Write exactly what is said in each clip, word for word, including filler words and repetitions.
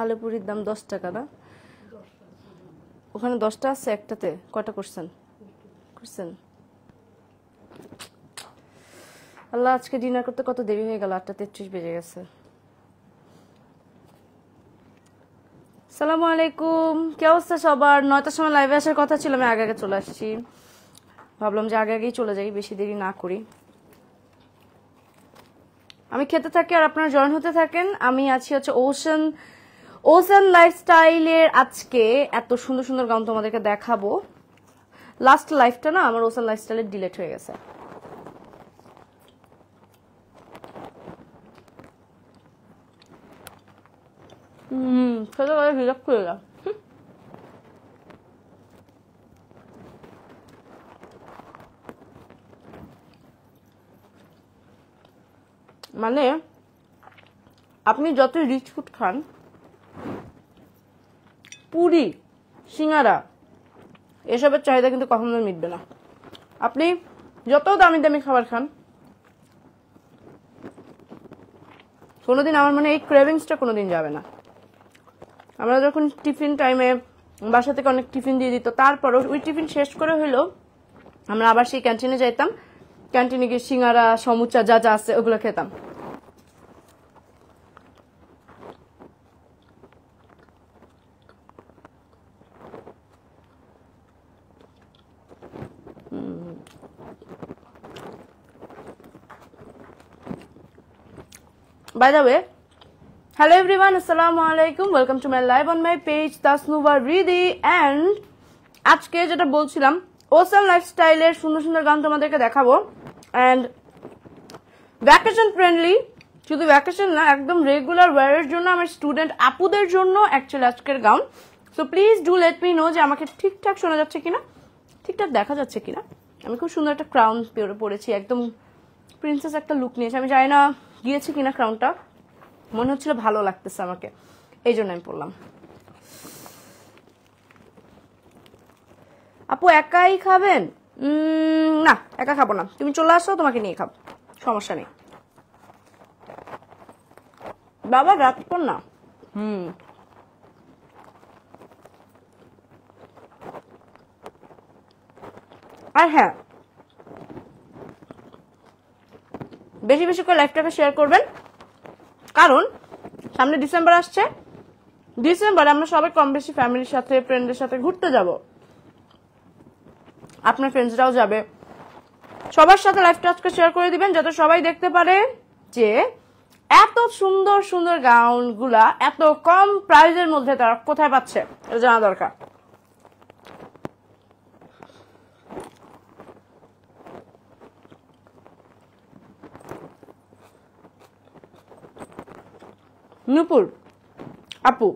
আলুপুরির দাম দশ টাকা না? ওখানে দশটা আছে একটাতে। কটা করছেন? করছেন। আল্লাহ, আজকে ডিনার করতে কত দেরি হয়ে গেল, আটটা তেত্রিশ বেজে গেছে। আসসালামু আলাইকুম, কি অবস্থা সবার? নয়টার সময় লাইভে আসার কথা ছিল, আমি আগে আগে চলে আসছি। ভাবলাম যে আগে আগেই চলে যাই, বেশি দেরি না করি। আমি খেতে থাকি আর আপনারা জয়েন হতে থাকেন। আমি আছি হচ্ছে ওশান ওশান লাইফস্টাইলের। আজকে এত সুন্দর সুন্দর গাউন তোমাদেরকে দেখাবো। লাস্ট লাইফটা না আমার ওশান লাইফস্টাইলের ডিলেট হয়ে গেছে। হুম সেটা করে হিসাব করে গা। মানে আপনি যত রিচ ফুড খান, পুরি সিঙ্গারা এসবের চাহিদা কিন্তু কখনো মিটবে না। আপনি যত দামি দামি খাবার খান, কোনোদিন আমার মানে এই ক্রেভিংসটা কোনোদিন যাবে না। আমরা যখন টিফিন টাইমে বাসা থেকে অনেক টিফিন দিয়ে দিত, তারপরও ওই টিফিন শেষ করে হলেও আমরা আবার সেই ক্যান্টিনে যাইতাম। ক্যান্টিনে গিয়ে সিঙ্গারা সমুচা যা যা আছে ওগুলো খেতাম। By the way, hello everyone, assalamu alaikum, welcome to my live on my page Tasnuva Hridi, and আজকে যেটা বলছিলাম ওশান লাইফস্টাইলের সুন্দর সুন্দর গান তোমাদেরকে দেখাবো। and ভ্যাকেশন ফ্রেন্ডলি, শুধু ভ্যাকেশন না, একদম রেগুলার ওয়্যারের জন্য আমার স্টুডেন্ট আপুদের জন্য অ্যাকচুয়ালি আজকের গান। So please do let me know যে আমাকে ঠিকঠাক শোনা যাচ্ছে কিনা, ঠিকঠাক দেখা যাচ্ছে কিনা। আমি খুব সুন্দর একটা ক্রাউন পরেছি, একদম প্রিন্সেস একটা লুক নিয়েছি। আমি জানি না গিয়েছি কিনা ক্রাউনটা, মনে হচ্ছিল ভালো লাগতেছে আমাকে, এই জন্য আমি পড়লাম। আপু একাই খাবেন? না, একা খাবো না, তুমি চলে আসো, তোমাকে নিয়ে খাবো, সমস্যা নেই। বাবা রাত পর না। হুম আর হ্যাঁ, বেশি বেশি করে লাইভটাকে শেয়ার করবেন, কারণ সামনে ডিসেম্বর আসছে। ডিসেম্বরে আমরা সবাই কম বেশি ফ্যামিলির সাথে ফ্রেন্ডের সাথে ঘুরতে যাব, আপনার ফ্রেন্ডসরাও যাবে। সবার সাথে লাইভটা আজকে শেয়ার করে দিবেন যাতে সবাই দেখতে পারে যে এত সুন্দর সুন্দর গাউন গুলা এত কম প্রাইজের মধ্যে তারা কোথায় পাচ্ছে, এটা জানা দরকার। নুপুর আপু,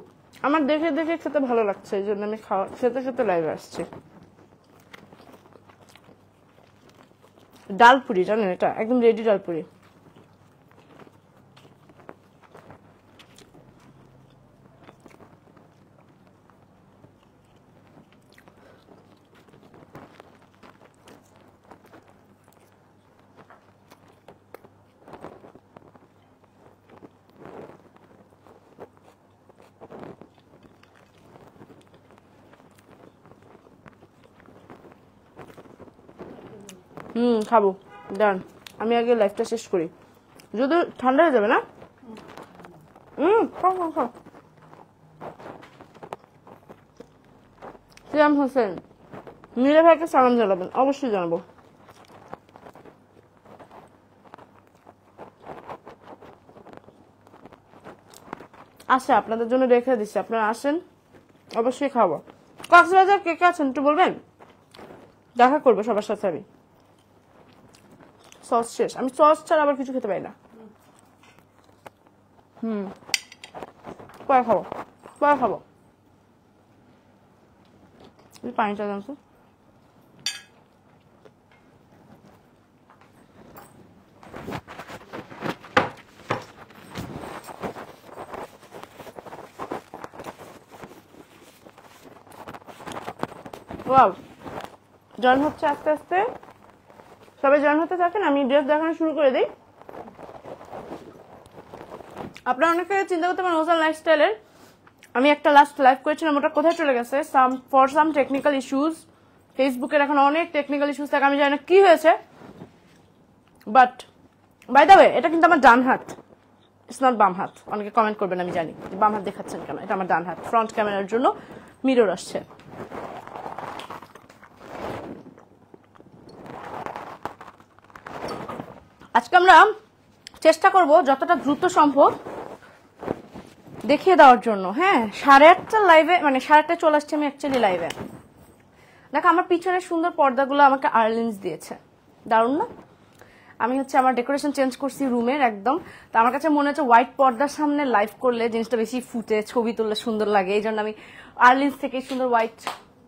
আমার দেখে দেখে খেতে ভালো লাগছে, এই জন্য আমি খাওয়া খেতে খেতে লাইভে আসছি। ডালপুরি জানেন, এটা একদম রেডি ডালপুরি। হুম খাবো, ডান। আমি আগে লাইফটা শেষ করি, যদি ঠান্ডা হয়ে যাবে না। হুম সিয়াম হোসেন, মিরা ভাইকে সালাম জানাবেন, অবশ্যই জানাবো। আচ্ছা আপনাদের জন্য রেখে দিচ্ছি, আপনারা আসেন, অবশ্যই খাবো। কক্সবাজার কে কে আছেন একটু বলবেন, দেখা করবো সবার সাথে। আমি সস শেষ, আমি সস ছাড়া আবার কিছু খেতে পারি না। হুম পরে খাবো, পরে খাবো। পানিটা দাম তো জয়েন হচ্ছে আস্তে আস্তে, সবাই জয়েন হতে থাকেন। আমি ড্রেস দেখানো শুরু করে দিই। আপনারা অনেক জায়গায় চিন্তা করতে পারেন ওজন লাইফস্টাইলের আমি একটা লাস্ট লাইভ করেছিলাম ওটা কোথায় চলে গেছে some for some technical issues ফেসবুকের এখন অনেক টেকনিক্যাল ইস্যুস থাকে আমি জানি না কি হয়েছে বাট বাই দ্য ওয়ে এটা কিন্তু আমার ডান হাত ইটস নট বাম হাত অনেকে কমেন্ট করবেন আমি জানি বাম হাত দেখাচ্ছেন কেন এটা আমার ডান হাত ফ্রন্ট ক্যামেরার জন্য মিরর আসছে আজকে আমরা চেষ্টা করব যতটা দ্রুত সম্ভব দেখিয়ে দেওয়ার জন্য হ্যাঁ সাড়ে আটটা লাইভে মানে সাড়ে আটটা চলে আসছে আমি एक्चुअली লাইভে দেখো আমার পিছনের সুন্দর পর্দাগুলো আমাকে আর্লিনস দিয়েছে দারুণ না আমি হচ্ছে আমার ডেকোরেশন চেঞ্জ করছি রুমের একদম তো আমার কাছে মনে হচ্ছে হোয়াইট পর্দার সামনে লাইভ করলে জিনিসটা বেশি ফুটে ছবি তুললে সুন্দর লাগে এইজন্য আমি আর্লিনস থেকে সুন্দর হোয়াইট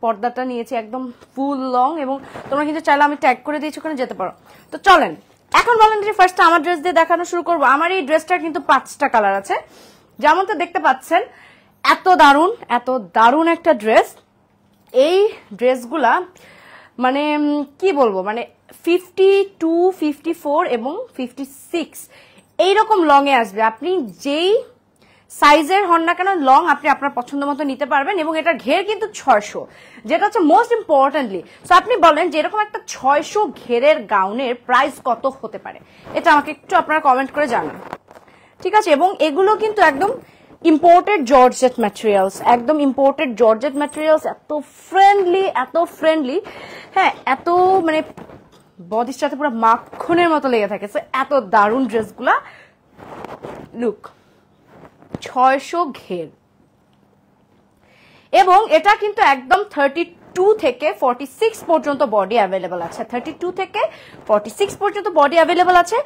পর্দাটা নিয়েছি একদম ফুল লং এবং তোমরা কিন্তু চাইলে আমি ট্যাগ করে দিয়েছি ওখানে যেতে পারো তো চলেন এখন ভলেন্টারি ফার্স্ট আমার ড্রেস দিয়ে দেখানো শুরু করব আমার এই ড্রেসটা কিন্তু পাঁচটা কালার আছে যেমনটা দেখতে পাচ্ছেন এত দারুন এত দারুন একটা ড্রেস এই ড্রেসগুলা মানে কি বলবো মানে ফিফটি টু ফিফটি ফোর এবং ফিফটি সিক্স এই রকম লং এ আসবে আপনি যেই সাইজের হন না কেন লং আপনি আপনার পছন্দ মতো নিতে পারবেন এবং এটার ঘের কিন্তু ছয়শো যেটা হচ্ছে মোস্ট ইম্পর্টেন্টলি সো আপনি বলেন যে এরকম একটা ছয়শো ঘেরের গাউনের প্রাইস কত হতে পারে এটা আমাকে একটু আপনারা কমেন্ট করে জানান ঠিক আছে এবং এগুলো কিন্তু একদম ইম্পোর্টেড জর্জেট ম্যাটেরিয়ালস একদম ইম্পোর্টেড জর্জেট ম্যাটেরিয়ালস এত ফ্রেন্ডলি এত ফ্রেন্ডলি হ্যাঁ এত মানে বডির সাথে পুরো মাখনের মতো লেগে থাকে সো এত দারুণ ড্রেসগুলা লুক ছয়শো ঘের এবং এটা কিন্তু একদম থার্টি টু থেকে ফর্টি সিক্স পর্যন্ত বডি অ্যাভেলেবল আছে থার্টি টু থেকে ফর্টি সিক্স পর্যন্ত বডি অ্যাভেলেবল আছে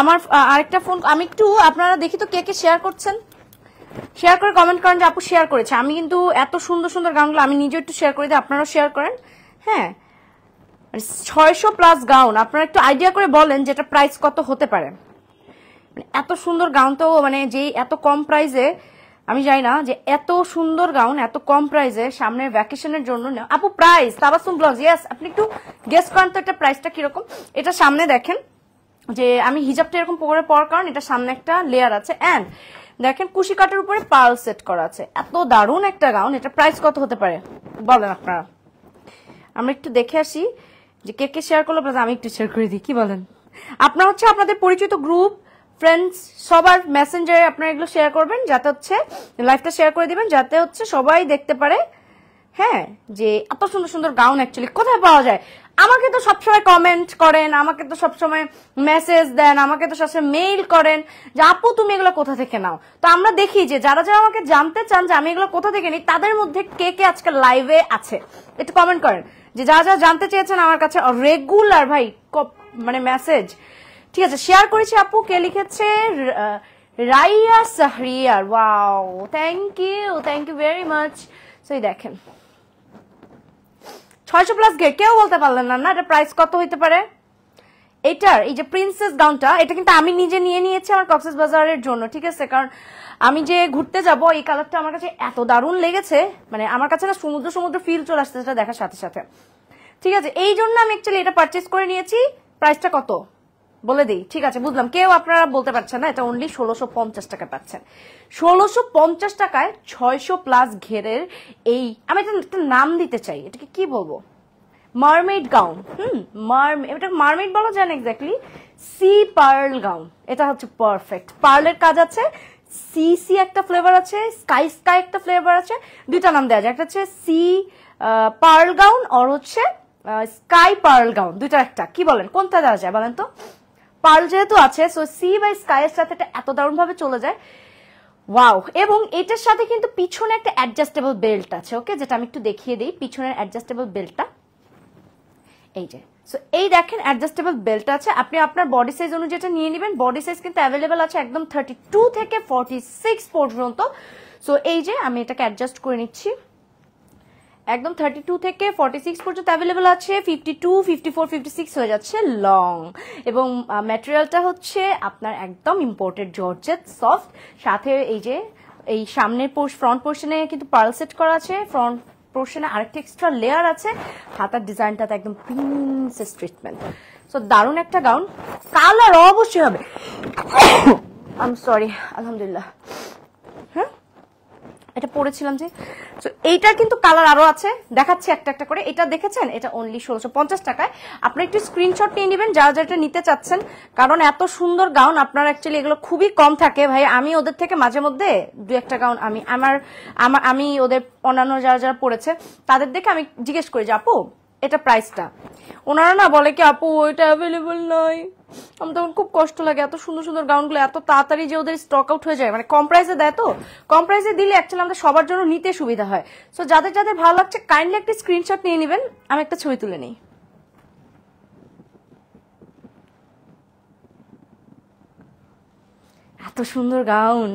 আমার আরেকটা ফোন আমি একটু আপনারা দেখি তো কে কে শেয়ার করছেন শেয়ার করে কমেন্ট করেন যে আপু শেয়ার করেছে আমি কিন্তু এত সুন্দর সুন্দর গাউনগুলো আমি নিজে একটু শেয়ার করে দিই আপনারাও শেয়ার করেন হ্যাঁ ছয়শো প্লাস গাউন আপনারা একটু আইডিয়া করে বলেন যেটা প্রাইস কত হতে পারে এত সুন্দর গাউন তো মানে যেই এত কম প্রাইসে আমি জানি না যে এত সুন্দর গাউন এত কম প্রাইসে সামনের ভ্যাকেশনের জন্য আপু প্রাইস তাবাসুম ব্লাউজ ইয়েস আপনি একটু গেস করেন তো এটা প্রাইসটা কিরকম এটা সামনে দেখেন যে আমি হিজাবটা এরকম পরে পর কারণ এটা সামনে একটা লেয়ার আছে অ্যান্ড দেখেন কুশি কাটার উপরে পার্ল সেট করা আছে এত দারুণ একটা গাউন এটা প্রাইস কত হতে পারে বলেন আপনারা আমরা একটু দেখে আসি যে কে কে শেয়ার করলো আমি একটু শেয়ার করে দিই কি বলেন আপনার হচ্ছে আপনাদের পরিচিত গ্রুপ ফ্রেন্ডস সবার মেসেঞ্জারে আপনারা এগুলো শেয়ার করবেন যাতে হচ্ছে লাইভটা শেয়ার করে দিবেন যাতে হচ্ছে সবাই দেখতে পারে হ্যাঁ যে এত সুন্দর সুন্দর গাউন অ্যাকচুয়ালি কোথায় পাওয়া যায় আমাকে তো সবসময় কমেন্ট করেন আমাকে তো সবসময় মেসেজ দেন আমাকে তো সবসময় মেইল করেন যে আপু তুমি এগুলো কোথা থেকে নাও তো আমরা দেখি যে যারা যারা আমাকে জানতে চান যে আমি এগুলো কোথা থেকে নিই তাদের মধ্যে কে কে আজকে লাইভে আছে একটু কমেন্ট করেন যে যারা যারা জানতে চেয়েছেন আমার কাছে রেগুলার ভাই মানে মেসেজ ঠিক আছে শেয়ার করেছি আপু কে লিখেছে Raiya Shahriar wow thank you thank you very much সেই দেখেন ছয়শো প্লাস ঘের কেউ বলতে পারলেন না না এটা প্রাইস কত হইতে পারে এটার এই যে প্রিন্সেস গাউনটা এটা কিন্তু আমি নিজে নিয়ে নিয়েছি আমার কক্সেস বাজারের জন্য ঠিক আছে কারণ আমি যে ঘুরতে যাব এই কালারটা আমার কাছে এত দারুণ লেগেছে মানে আমার কাছে না সমুদ্র সমুদ্র ফিল চলে আসছে সেটা দেখার সাথে সাথে ঠিক আছে এই জন্য আমি অ্যাকচুয়ালি এটা পারচেস করে নিয়েছি প্রাইসটা কত বলে দিই ঠিক আছে বুঝলাম কেউ আপনারা বলতে পারছেন না এটা অনলি ষোলোশো পঞ্চাশ টাকা পাচ্ছেন ষোলোশো পঞ্চাশ টাকায় ছয়শো প্লাস ঘেরের এই আমি এটা একটা নাম দিতে চাই এটাকে কি বলবো মারমেড গাউন হুম এটা মারমেড বলা যায় না এক্স্যাক্টলি সি পার্ল গাউন এটা হচ্ছে পারফেক্ট পার্লের কাজ আছে সি সি একটা ফ্লেভার আছে স্কাই স্কাই একটা ফ্লেভার আছে দুইটা নাম দেওয়া যায় একটা হচ্ছে সি পার্ল গাউন আর হচ্ছে স্কাই পার্ল গাউন দুইটা একটা কি বলেন কোনটা দেওয়া যায় বলেন তো পার্ল যেহেতু আছে সো সি বাই স্কাইয়ের সাথে এটা এত দারুণ ভাবে চলে যায় ওয়াও এবং এটার সাথে কিন্তু পিছনে একটা অ্যাডজাস্টেবল বেল্ট আছে ওকে যেটা আমি একটু দেখিয়ে দিই পিছনের অ্যাডজাস্টেবল বেল্টটা এই যে সো এই দেখেন অ্যাডজাস্টেবল বেল্ট আছে আপনি আপনার বডি সাইজ অনুযায়ী যেটা নিয়ে নেবেন বডি সাইজ কিন্তু অ্যাভেলেবেল আছে একদম থার্টি টু থেকে ফর্টি সিক্স পর্যন্ত সো এই যে আমি এটাকে অ্যাডজাস্ট করে নিচ্ছি একদম থার্টি টু থেকে ফর্টি সিক্স পর্যন্ত অ্যাভেলেবেল আছে fifty two fifty four fifty six হয়ে যাচ্ছে লং এবং ম্যাটেরিয়ালটা হচ্ছে আপনার একদম ইম্পোর্টেড জর্জেট সফট সাথে এই যে এই সামনের ফ্রন্ট পোর্শনে কিন্তু পার্ল সেট করা আছে ফ্রন্ট পোর্শনে আরেকটা এক্সট্রা লেয়ার আছে হাতার ডিজাইনটাতে একদম প্রিন্সেস ট্রিটমেন্ট সো দারুণ একটা গাউন কালার অবশ্যই হবে আই এম সরি আলহামদুলিল্লাহ এটা পরেছিলাম যে সো এইটার কিন্তু কালার আরো আছে দেখাচ্ছি একটা একটা করে। এটা দেখেছেন এটা অনলি ষোলশো পঞ্চাশ টাকায়। আপনারা একটু স্ক্রিনশট নিয়ে নেবেন যারা যারা এটা নিতে চাচ্ছেন, কারণ এত সুন্দর গাউন আপনার অ্যাকচুয়ালি এগুলো খুবই কম থাকে ভাই। আমি ওদের থেকে মাঝে মধ্যে দুই একটা গাউন আমি আমার আমি ওদের অন্যান্য যারা যারা পড়েছে তাদের দেখে আমি জিজ্ঞেস করি যে আপু এটা প্রাইসটা, ওনারা না বলে কি আপু এটা অ্যাভেলেবল নয়। আমার তখন খুব কষ্ট লাগে, এত সুন্দর সুন্দর গাউনগুলো এত তাড়াতাড়ি যে ওদের স্টক আউট হয়ে যায়, মানে কম প্রাইসে দেয়। তো কম প্রাইসে দিলে অ্যাকচুয়ালি আমাদের সবার জন্য নিতে সুবিধা হয়। সো যাদের যাদের ভালো লাগছে কাইন্ডলি একটা স্ক্রিনশট নিয়ে নেবেন, আমি একটা ছবি তুলে নিই। এত সুন্দর গাউন,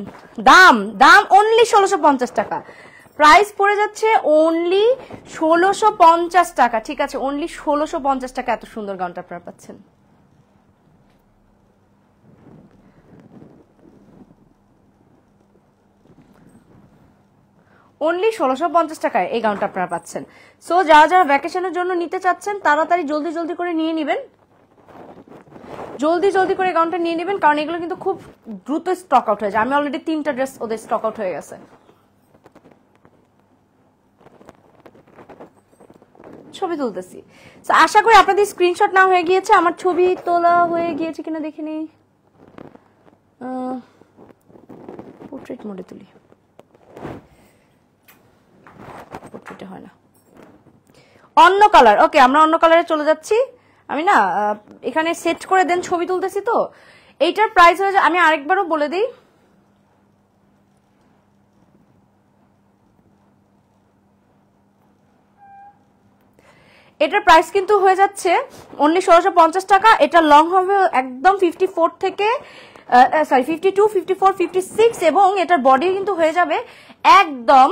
দাম দাম অনলি ষোলশো পঞ্চাশ টাকা, প্রাইস পড়ে যাচ্ছে অনলি ষোলশো পঞ্চাশ টাকা। ঠিক আছে, অনলি ষোলশো পঞ্চাশ টাকা এত সুন্দর গাউনটা আপনারা পাচ্ছেন। অনলি ষোলশো পঞ্চাশ টাকায় এই গাউনটা আপনারা পাচ্ছেন। সো যারা যারা ভ্যাকেশনের জন্য নিতে চাচ্ছেন তাড়াতাড়ি জলদি জলদি করে নিয়ে নেবেন, জলদি জলদি করে গাউনটা নিয়ে নেবেন, কারণ এগুলো কিন্তু খুব দ্রুত স্টক আউট হয়ে যায়। আমি অলরেডি তিনটা ড্রেস ওদের স্টক আউট হয়ে গেছে। ছবি তুলতেছি, আশা করি আপনাদের স্ক্রিনশট না হয়ে গিয়েছে। আমার ছবি তোলা হয়ে গিয়েছে কিনা দেখিনি, পোর্ট্রেট মোডে তুলি, পোর্ট্রেটে হয় না, অন্য কালার। ওকে, আমরা অন্য কালারে চলে যাচ্ছি। আমি না এখানে সেট করে দেন, ছবি তুলতেছি। তো এইটার প্রাইস হয়ে যায়, আমি আরেকবারও বলে দিই, এটার প্রাইস কিন্তু হয়ে যাচ্ছে অনলি ষোলশো পঞ্চাশ টাকা। এটা লং হবে একদম ফিফটি ফোর থেকে sorry fifty two fifty four fifty six এবং এটার বডি কিন্তু হয়ে যাবে একদম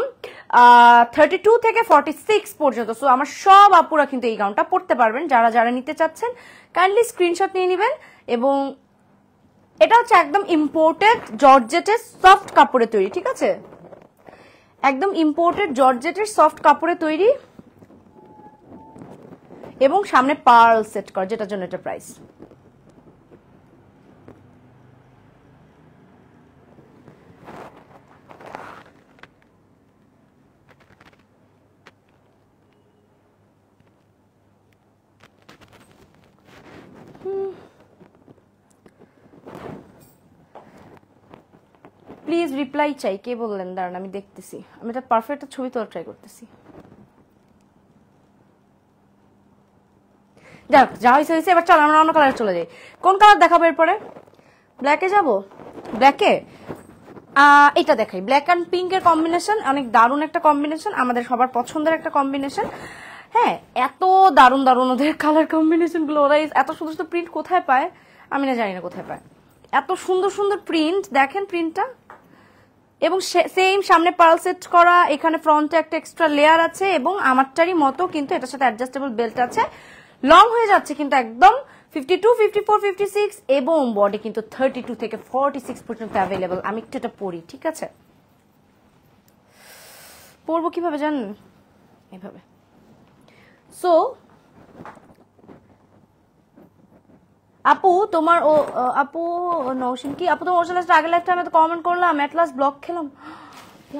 থার্টি টু থেকে ফর্টি সিক্স পর্যন্ত। সো আমার সব আপুরা কিন্তু এই গাউনটা পরতে পারবেন। যারা যারা নিতে চাচ্ছেন কাইন্ডলি স্ক্রিনশট নিয়ে নেবেন। এবং এটা হচ্ছে একদম ইম্পোর্টেড জর্জেটের সফট কাপড়ে তৈরি। ঠিক আছে, একদম ইম্পোর্টেড জর্জেটের সফট কাপড়ে তৈরি এবং সামনে পার্ল সেট কর, যেটার জন্য এটা প্রাইস। প্লিজ রিপ্লাই চাই, কে বললেন দাঁড়ান আমি দেখতেছি, আমি এটা পারফেক্ট ছবি তোলা ট্রাই করতেছি। যাক, যা হয়েছে হয়েছে, এবার চল আমরা অন্য কালারে চলে যাই। কোন কালার দেখাবো এরপরে? ব্ল্যাকে যাবো। ব্ল্যাকে এটা দেখাই, ব্ল্যাক অ্যান্ড পিঙ্কের কম্বিনেশন, অনেক দারুণ একটা কম্বিনেশন, আমাদের সবার পছন্দের একটা কম্বিনেশন। হ্যাঁ, এত দারুণ দারুণ ওদের কালার কম্বিনেশন গুলো, ওরা এত সুন্দর সুন্দর প্রিন্ট কোথায় পায় আমি না জানি না কোথায় পায় এত সুন্দর সুন্দর প্রিন্ট। দেখেন প্রিন্টটা, এবং সেম সামনে পার্ল সেট করা, এখানে ফ্রন্টে একটা এক্সট্রা লেয়ার আছে এবং আমারটারই মতো কিন্তু এটার সাথে অ্যাডজাস্টেবল বেল্ট আছে। লং হয়ে যাচ্ছে কিন্তু একদম fifty two fifty four fifty six এবং বডি কিন্তু থার্টি টু থেকে ফর্টি সিক্স পর্যন্ত অ্যাভেলেবল। আমি একটু এটা পরি, ঠিক আছে? পরবো কিভাবে জানেন? এভাবে। সো আপু তোমার ও আপু নওশিন কি আপু তোমার ওর সাথে আগের লাইফটা আমি তো কমেন্ট করলাম, এট লাস্ট ব্লক খেলাম।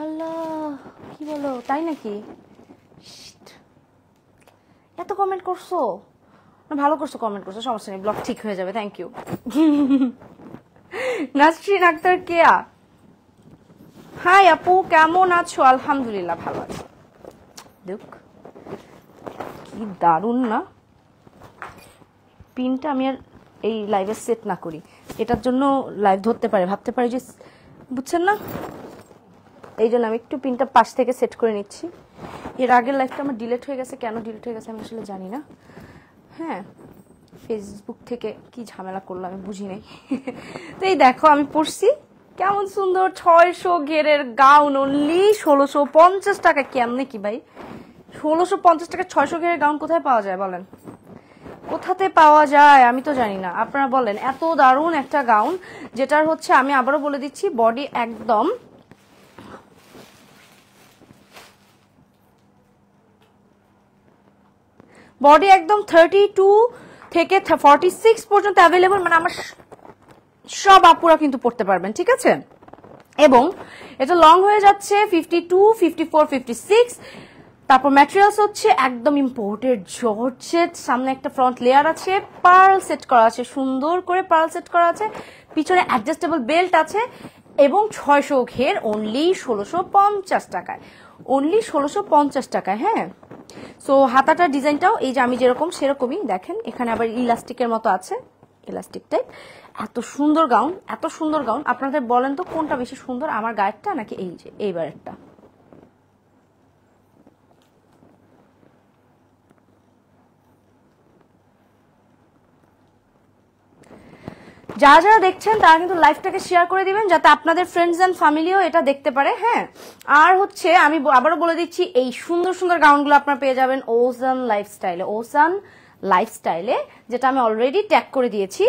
আল্লাহ, কি বলো, তাই নাকি? এত কমেন্ট করছো, ভালো করছো কমেন্ট করছো, সমস্যা নেই, ব্লগ ঠিক হয়ে যাবে। Thank you. Nasrin Akter Keya, hi আপু কেমন আছো? আলহামদুলিল্লাহ ভালো আছি। দেখ কি দারুণ না পিনটা। আমি আর এই লাইভে সেট না করি, এটার জন্য লাইভ ধরতে পারে, ভাবতে পারে যে বুঝছেন না, এই জন্য আমি একটু পিনটা পাশ থেকে সেট করে নিচ্ছি। এর আগের লাইফটা আমার ডিলিট হয়ে গেছে, কেন ডিলিট হয়ে গেছে আমি আসলে জানি না। হ্যাঁ, ফেসবুক থেকে কি ঝামেলা করলো আমি বুঝি নাই। তো এই দেখো আমি পড়ছি, কেমন সুন্দর ছয়শো গেরের গাউন অনলি ষোলোশো পঞ্চাশ টাকা। কেমনে কি ভাই, ষোলোশো পঞ্চাশ টাকা ছয়শো গেরের গাউন কোথায় পাওয়া যায় বলেন? কোথাতে পাওয়া যায় আমি তো জানি না, আপনারা বলেন। এত দারুণ একটা গাউন, যেটার হচ্ছে আমি আবারও বলে দিচ্ছি বডি একদম বডি একদম থার্টি টু থেকে ফর্টি সিক্স পর্যন্ত অ্যাভেলেবল, মানে আমার সব আপুরা কিন্তু পড়তে পারবেন। ঠিক আছে, এবং এটা লং হয়ে যাচ্ছে fifty-two, fifty-four, fifty-six. তারপর ম্যাটেরিয়ালস হচ্ছে একদম ইম্পোর্টেড জর্জেট, সামনে একটা ফ্রন্ট লেয়ার আছে, পার্ল সেট করা আছে, সুন্দর করে পার্ল সেট করা আছে, পিছনে অ্যাডজাস্টেবল বেল্ট আছে এবং ছয়শো ঘের অনলি ষোলোশো পঞ্চাশ টাকায়, অনলি ষোলোশো পঞ্চাশ টাকায়। হ্যাঁ, সো হাতাটার ডিজাইনটাও এই যে আমি যেরকম সেরকমই দেখেন, এখানে আবার ইলাস্টিকের মতো আছে, ইলাস্টিক টাইপ। এত সুন্দর গাউন, এত সুন্দর গাউন, আপনাদের বলেন তো কোনটা বেশি সুন্দর, আমার গায়েরটা নাকি এই যে এইবারেরটা? যারা যারা দেখছেন তারা কিন্তু লাইভটাকে শেয়ার করে দিবেন যাতে আপনাদের ফ্রেন্ডস অ্যান্ড ফ্যামিলিও এটা দেখতে পারে। হ্যাঁ, আর হচ্ছে আমি আবারও বলে দিচ্ছি, এই সুন্দর সুন্দর গাউনগুলো আপনারা পেয়ে যাবেন ওসান লাইফস্টাইলে, ওসান লাইফস্টাইলে, যেটা আমি অলরেডি ট্যাগ করে দিয়েছি,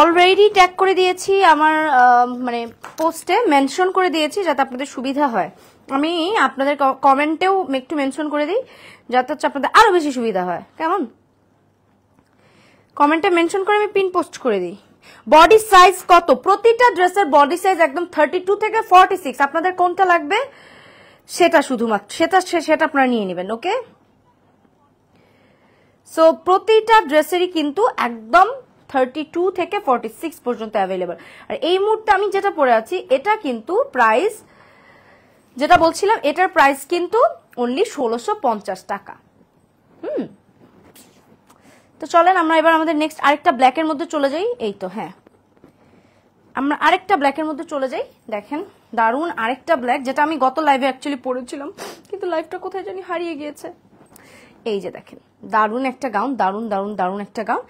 অলরেডি ট্যাগ করে দিয়েছি আমার মানে পোস্টে মেনশন করে দিয়েছি যাতে আপনাদের সুবিধা হয়। আমি আপনাদের কমেন্টেও একটু মেনশন করে দিই যাতে হচ্ছে আপনাদের আরও বেশি সুবিধা হয়, কেমন? কমেন্টে মেনশন করে আমি পিন পোস্ট করে দিই। বডি সাইজ কত? প্রতিটা ড্রেসের বডি সাইজ একদম থার্টি টু থেকে ফর্টি সিক্স। আপনাদের কোনটা লাগবে সেটা শুধুমাত্র সেটা সেটা আপনারা নিয়ে নেবেন, ওকে? সো প্রতিটা ড্রেসেরই কিন্তু একদম থার্টি টু থেকে ফর্টি সিক্স পর্যন্ত অ্যাভেলেবল। আর এই মুহূর্তে আমি যেটা পরে আছি এটা কিন্তু প্রাইস, যেটা বলছিলাম এটার প্রাইস কিন্তু অনলি ষোলোশো পঞ্চাশ টাকা। হুম, তো চলেন আমরা এবার আমাদের নেক্সট আরেকটা ব্ল্যাকের মধ্যে চলে যাই। এই তো, হ্যাঁ আমরা আরেকটা ব্ল্যাকের মধ্যে চলে যাই। দেখেন দারুণ আরেকটা ব্ল্যাক, যেটা আমি গত লাইভে অ্যাকচুয়ালি পরেছিলাম কিন্তু লাইভটা কোথায় জানি হারিয়ে গিয়েছে। এই যে দেখেন দারুণ একটা গাউন, দারুণ দারুণ দারুণ একটা গাউন,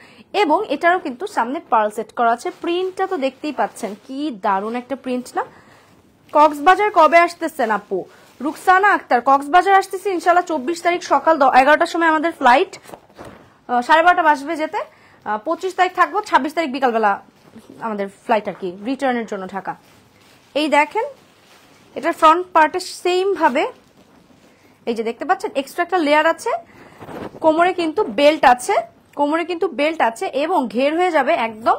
এবং এটারও কিন্তু সামনে পার্ল সেট করা আছে। প্রিন্টটা তো দেখতেই পাচ্ছেন, কি দারুণ একটা প্রিন্ট না? কক্সবাজার কবে আসতেছেন আপু? রুকসানা আক্তার, কক্সবাজার আসতেছি ইনশাল্লাহ চব্বিশ তারিখ সকাল এগারোটার সময় আমাদের ফ্লাইট, সাড়ে বারোটা বাজবে যেতে, পঁচিশ তারিখ থাকবো, ছাব্বিশ তারিখ বিকালবেলা আমাদের ফ্লাইট আর কি, রিটার্নের জন্য ঢাকা। এই দেখেন এটার ফ্রন্ট পার্টে সেম ভাবে এই যে দেখতে পাচ্ছেন এক্সট্রা একটা লেয়ার আছে, কোমরে কিন্তু বেল্ট আছে, কোমরে কিন্তু বেল্ট আছে এবং ঘের হয়ে যাবে একদম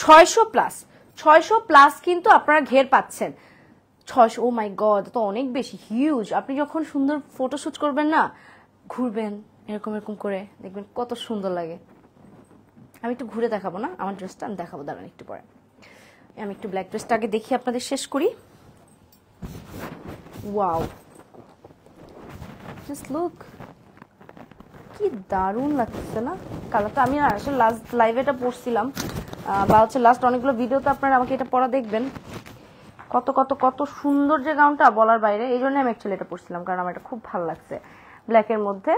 ছয়শো প্লাস, ছয়শো প্লাস কিন্তু আপনারা ঘের পাচ্ছেন। ছয়শো, ও মাই গড, তো অনেক বেশি হিউজ। আপনি যখন সুন্দর ফটোশুট করবেন না, ঘুরবেন এরকম এরকম করে, দেখবেন কত সুন্দর লাগে। আমি একটু ঘুরে দেখাবো না আমার ড্রেসটা? আমি দেখাবো, দাঁড়ান একটু পরে। আমি একটু ব্ল্যাক ড্রেসটা আগে দেখি, আপনাদের শেষ করি। ওয়াও, জাস্ট লুক, কি দারুণ লাগছে না কালারটা? আমি আসলে লাস্ট লাইভে এটা পরছিলাম, বা হচ্ছে লাস্ট অনেকগুলো ভিডিওতে আপনারা আমাকে এটা পরা দেখবেন। কত কত কত সুন্দর যে গাউনটা, বলার বাইরে। এই জন্য আমি অ্যাকচুয়ালি এটা পরছিলাম, কারণ আমার এটা খুব ভালো লাগছে ব্ল্যাকের মধ্যে।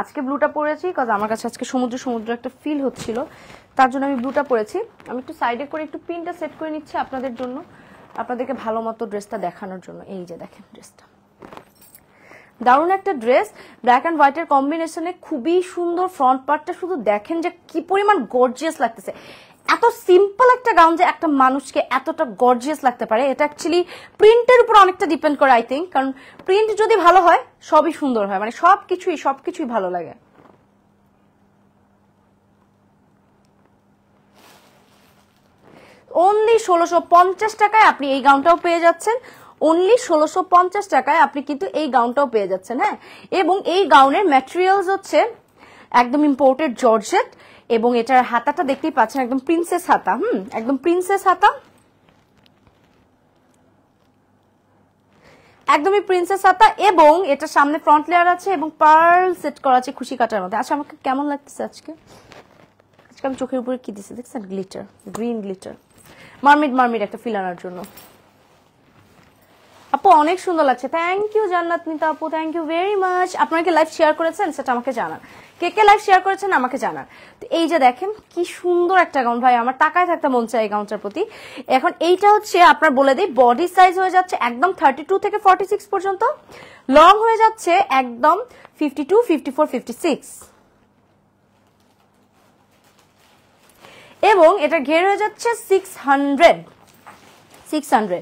আজকে ব্লুটা পরেছি কারণ আমার কাছে আজকে সমুদ্র সমুদ্র একটা ফিল হচ্ছিল, তার জন্য আমি ব্লুটা পরেছি। আমি একটু সাইডে করে একটু পিনটা সেট করে নিচ্ছি আপনাদের জন্য, আপনাদেরকে ভালো মতো ড্রেসটা দেখানোর জন্য। এই যে দেখেন ড্রেসটা, দারুণ একটা ড্রেস, ব্ল্যাক অ্যান্ড হোয়াইটের কম্বিনেশনে খুবই সুন্দর। ফ্রন্ট পার্টটা শুধু দেখেন যে কি পরিমাণ গর্জিয়াস লাগতেছে। এত সিম্পল একটা গাউন যে একটা মানুষকে এতটা গর্জিয়াস লাগতে পারে, এটা অ্যাকচুয়ালি প্রিন্টের উপর অনেকটা ডিপেন্ড করে আই থিঙ্ক, কারণ প্রিন্ট যদি ভালো হয় সবই সুন্দর হয়, মানে সব কিছুই সব কিছুই ভালো লাগে। অনলি ষোলোশো পঞ্চাশ টাকায় আপনি এই গাউনটাও পেয়ে যাচ্ছেন, অনলি ষোলোশো পঞ্চাশ টাকায় আপনি কিন্তু এই গাউনটাও পেয়ে যাচ্ছেন। হ্যাঁ, এবং এই গাউনের ম্যাটেরিয়ালস হচ্ছে একদম ইম্পোর্টেড জর্জেট, এবং এটার হাতাটা দেখতেই পাচ্ছেন একদম প্রিন্সেস হাতা। হুম, একদম প্রিন্সেস হাতা, একদমই প্রিন্সেস হাতা, এবং এটা সামনে ফ্রন্ট লেয়ার আছে এবং পার্ল সেট করা আছে খুশি কাটার মধ্যে। আচ্ছা, আমাকে কেমন লাগতেছে আজকে? আজকে আমি চোখের উপরে কি দিচ্ছি দেখছেন? Glitter, green glitter, mermaid mermaid একটা ফিল আনার জন্য। আপু অনেক সুন্দর লাগছে, থ্যাংক ইউ জান্নাত নিতা আপু, থ্যাংক ইউ ভেরি মাচ। আপনারা কি লাইভ শেয়ার করেছেন সেটা আমাকে জানান, কে কে লাইভ শেয়ার করেছেন আমাকে জানান। তো এই যে দেখেন কি সুন্দর একটা গাউন, ভাই আমার তাকায় থাকতে মন চায় এই গাউনটার প্রতি। এখন এইটা হচ্ছে আপনার বলে দিই, বডি সাইজ হয়ে যাচ্ছে একদম থার্টি টু থেকে ফর্টি সিক্স পর্যন্ত, লং হয়ে যাচ্ছে একদম fifty two, fifty four, fifty six, এবং এটা ঘের হয়ে যাচ্ছে সিক্স হান্ড্রেড।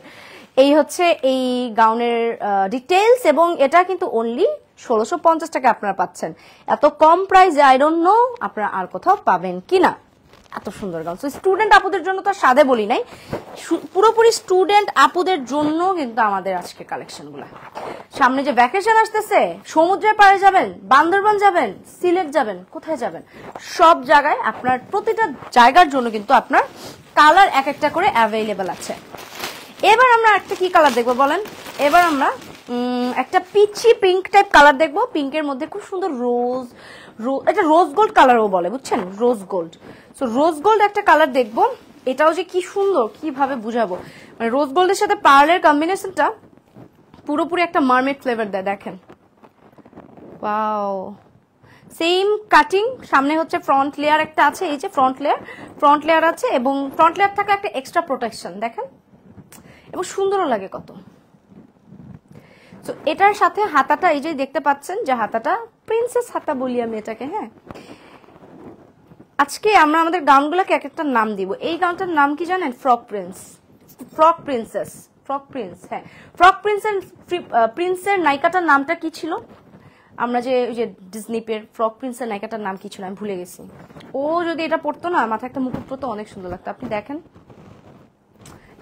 এই হচ্ছে এই গাউনের ডিটেলস, এবং এটা কিন্তু অনলি ষোলোশো পঞ্চাশ টাকা আপনারা পাচ্ছেন। এত কম প্রাইসে আই ডোন্ট নো আপনারা আর কোথাও পাবেন কিনা, এত সুন্দর গাউন। সো স্টুডেন্ট আপুদের জন্য তো সাদে বলি নাই, পুরোপুরি স্টুডেন্ট আপুদের জন্য কিন্তু আমাদের আজকে কালেকশনগুলো। সামনে যে ভ্যাকেশন আসতেছে, সমুদ্রে পাড়ে যাবেন, বান্দরবান যাবেন, সিলেট যাবেন, কোথায় যাবেন, সব জায়গায় আপনার প্রতিটা জায়গার জন্য কিন্তু আপনার কালার এক একটা করে অ্যাভেলেবেল আছে। এবার আমরা একটা কি কালার দেখবো বলেন? এবার আমরা একটা পিচি পিঙ্ক টাইপ কালার দেখবো। পিঙ্কের মধ্যে খুব সুন্দর রোজ, এটা রোজ গোল্ড কালারও বলে, বুঝছেন, rose gold. So rose gold একটা কালার দেখবো, এটাও যে কি সুন্দর কিভাবে বুঝাবো, মানে রোজ গোল্ডের সাথে পার্লের কম্বিনেশনটা পুরোপুরি একটা মারমেড ফ্লেভার দেয়। দেখেন, ওয়াও, সেম কাটিং। সামনে হচ্ছে ফ্রন্ট লেয়ার একটা আছে, এই যে ফ্রন্ট লেয়ার, ফ্রন্ট লেয়ার আছে এবং ফ্রন্ট লেয়ার থাকলে একটা এক্সট্রা প্রোটেকশন, দেখেন, এবং সুন্দরও লাগে কত। তো এটার সাথে হাতাটা এই যে দেখতে পাচ্ছেন, যে হাতাটা প্রিন্সেস হাতা বলি আমি এটাকে। হ্যাঁ, আজকে আমরা আমাদের গাউনগুলোকে এক একটা নাম দিব। এই গাউনটার নাম কি জানেন? Frock prince, frock princess, frock prince. হ্যাঁ, ফ্রক প্রিন্সের প্রিন্সের নায়িকাটার নামটা কি ছিল? আমরা যে ওই যে ডিজনিপের ফ্রক প্রিন্সের নায়িকাটার নাম কি ছিল আমি ভুলে গেছি। ও যদি এটা পরতো না, মাথায় একটা মুকুট পরতো, অনেক সুন্দর লাগতো। আপনি দেখেন,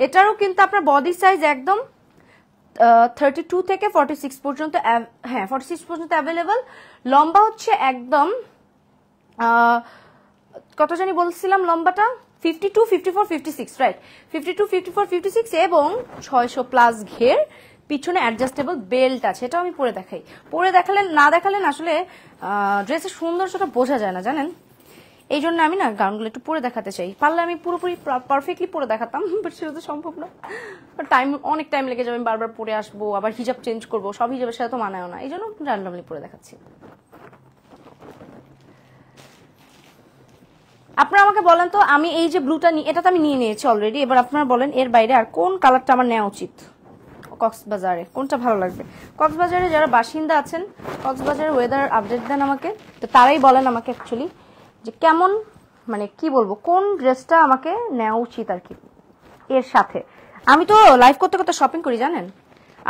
এটারও কিন্তু আপনার বডি সাইজ একদম থার্টি টু থেকে ফর্টি সিক্স পর্যন্ত, হ্যাঁ ফর্টি সিক্স পর্যন্ত অ্যাভেলেবেল। লম্বা হচ্ছে একদম কত জানি বলছিলাম লম্বাটা, fifty two fifty four fifty six right, fifty two fifty four fifty six এবং ছয়শো প্লাস ঘের। পিছনে অ্যাডজাস্টেবল বেল্ট আছে, এটাও আমি পরে দেখাই, পরে দেখালেন না দেখালেন আসলে ড্রেসের সৌন্দর্যটা বোঝা যায় না জানেন। এই জন্য আমি না গাউনগুলো একটু পরে দেখাতে চাই, পারলে আমি পুরোপুরি পারফেক্টলি পরে দেখাতাম, বাট সেটা তো সম্ভব না, টাইম অনেক টাইম লেগে যাবে, আমি বারবার পরে আসবো, আবার হিজাব চেঞ্জ করবো, সব হিজাবের সাথে তো মানায়ও না, এই জন্য র্যান্ডমলি পরে দেখাচ্ছি। আপনারা আমাকে বলেন তো, আমি এই যে ব্লুটা নিই, এটা তো আমি নিয়ে নিয়েছি অলরেডি, এবার আপনারা বলেন এর বাইরে আর কোন কালারটা আমার নেওয়া উচিত কক্সবাজারে, কোনটা ভালো লাগবে? কক্সবাজারে যারা বাসিন্দা আছেন, কক্সবাজারের ওয়েদার আপডেট দেন আমাকে, তো তারাই বলেন আমাকে অ্যাকচুয়ালি যে কেমন, মানে কি বলবো, কোন ড্রেসটা আমাকে নেওয়া উচিত আর কি। এর সাথে আমি তো লাইভ করতে করতে শপিং করি জানেন,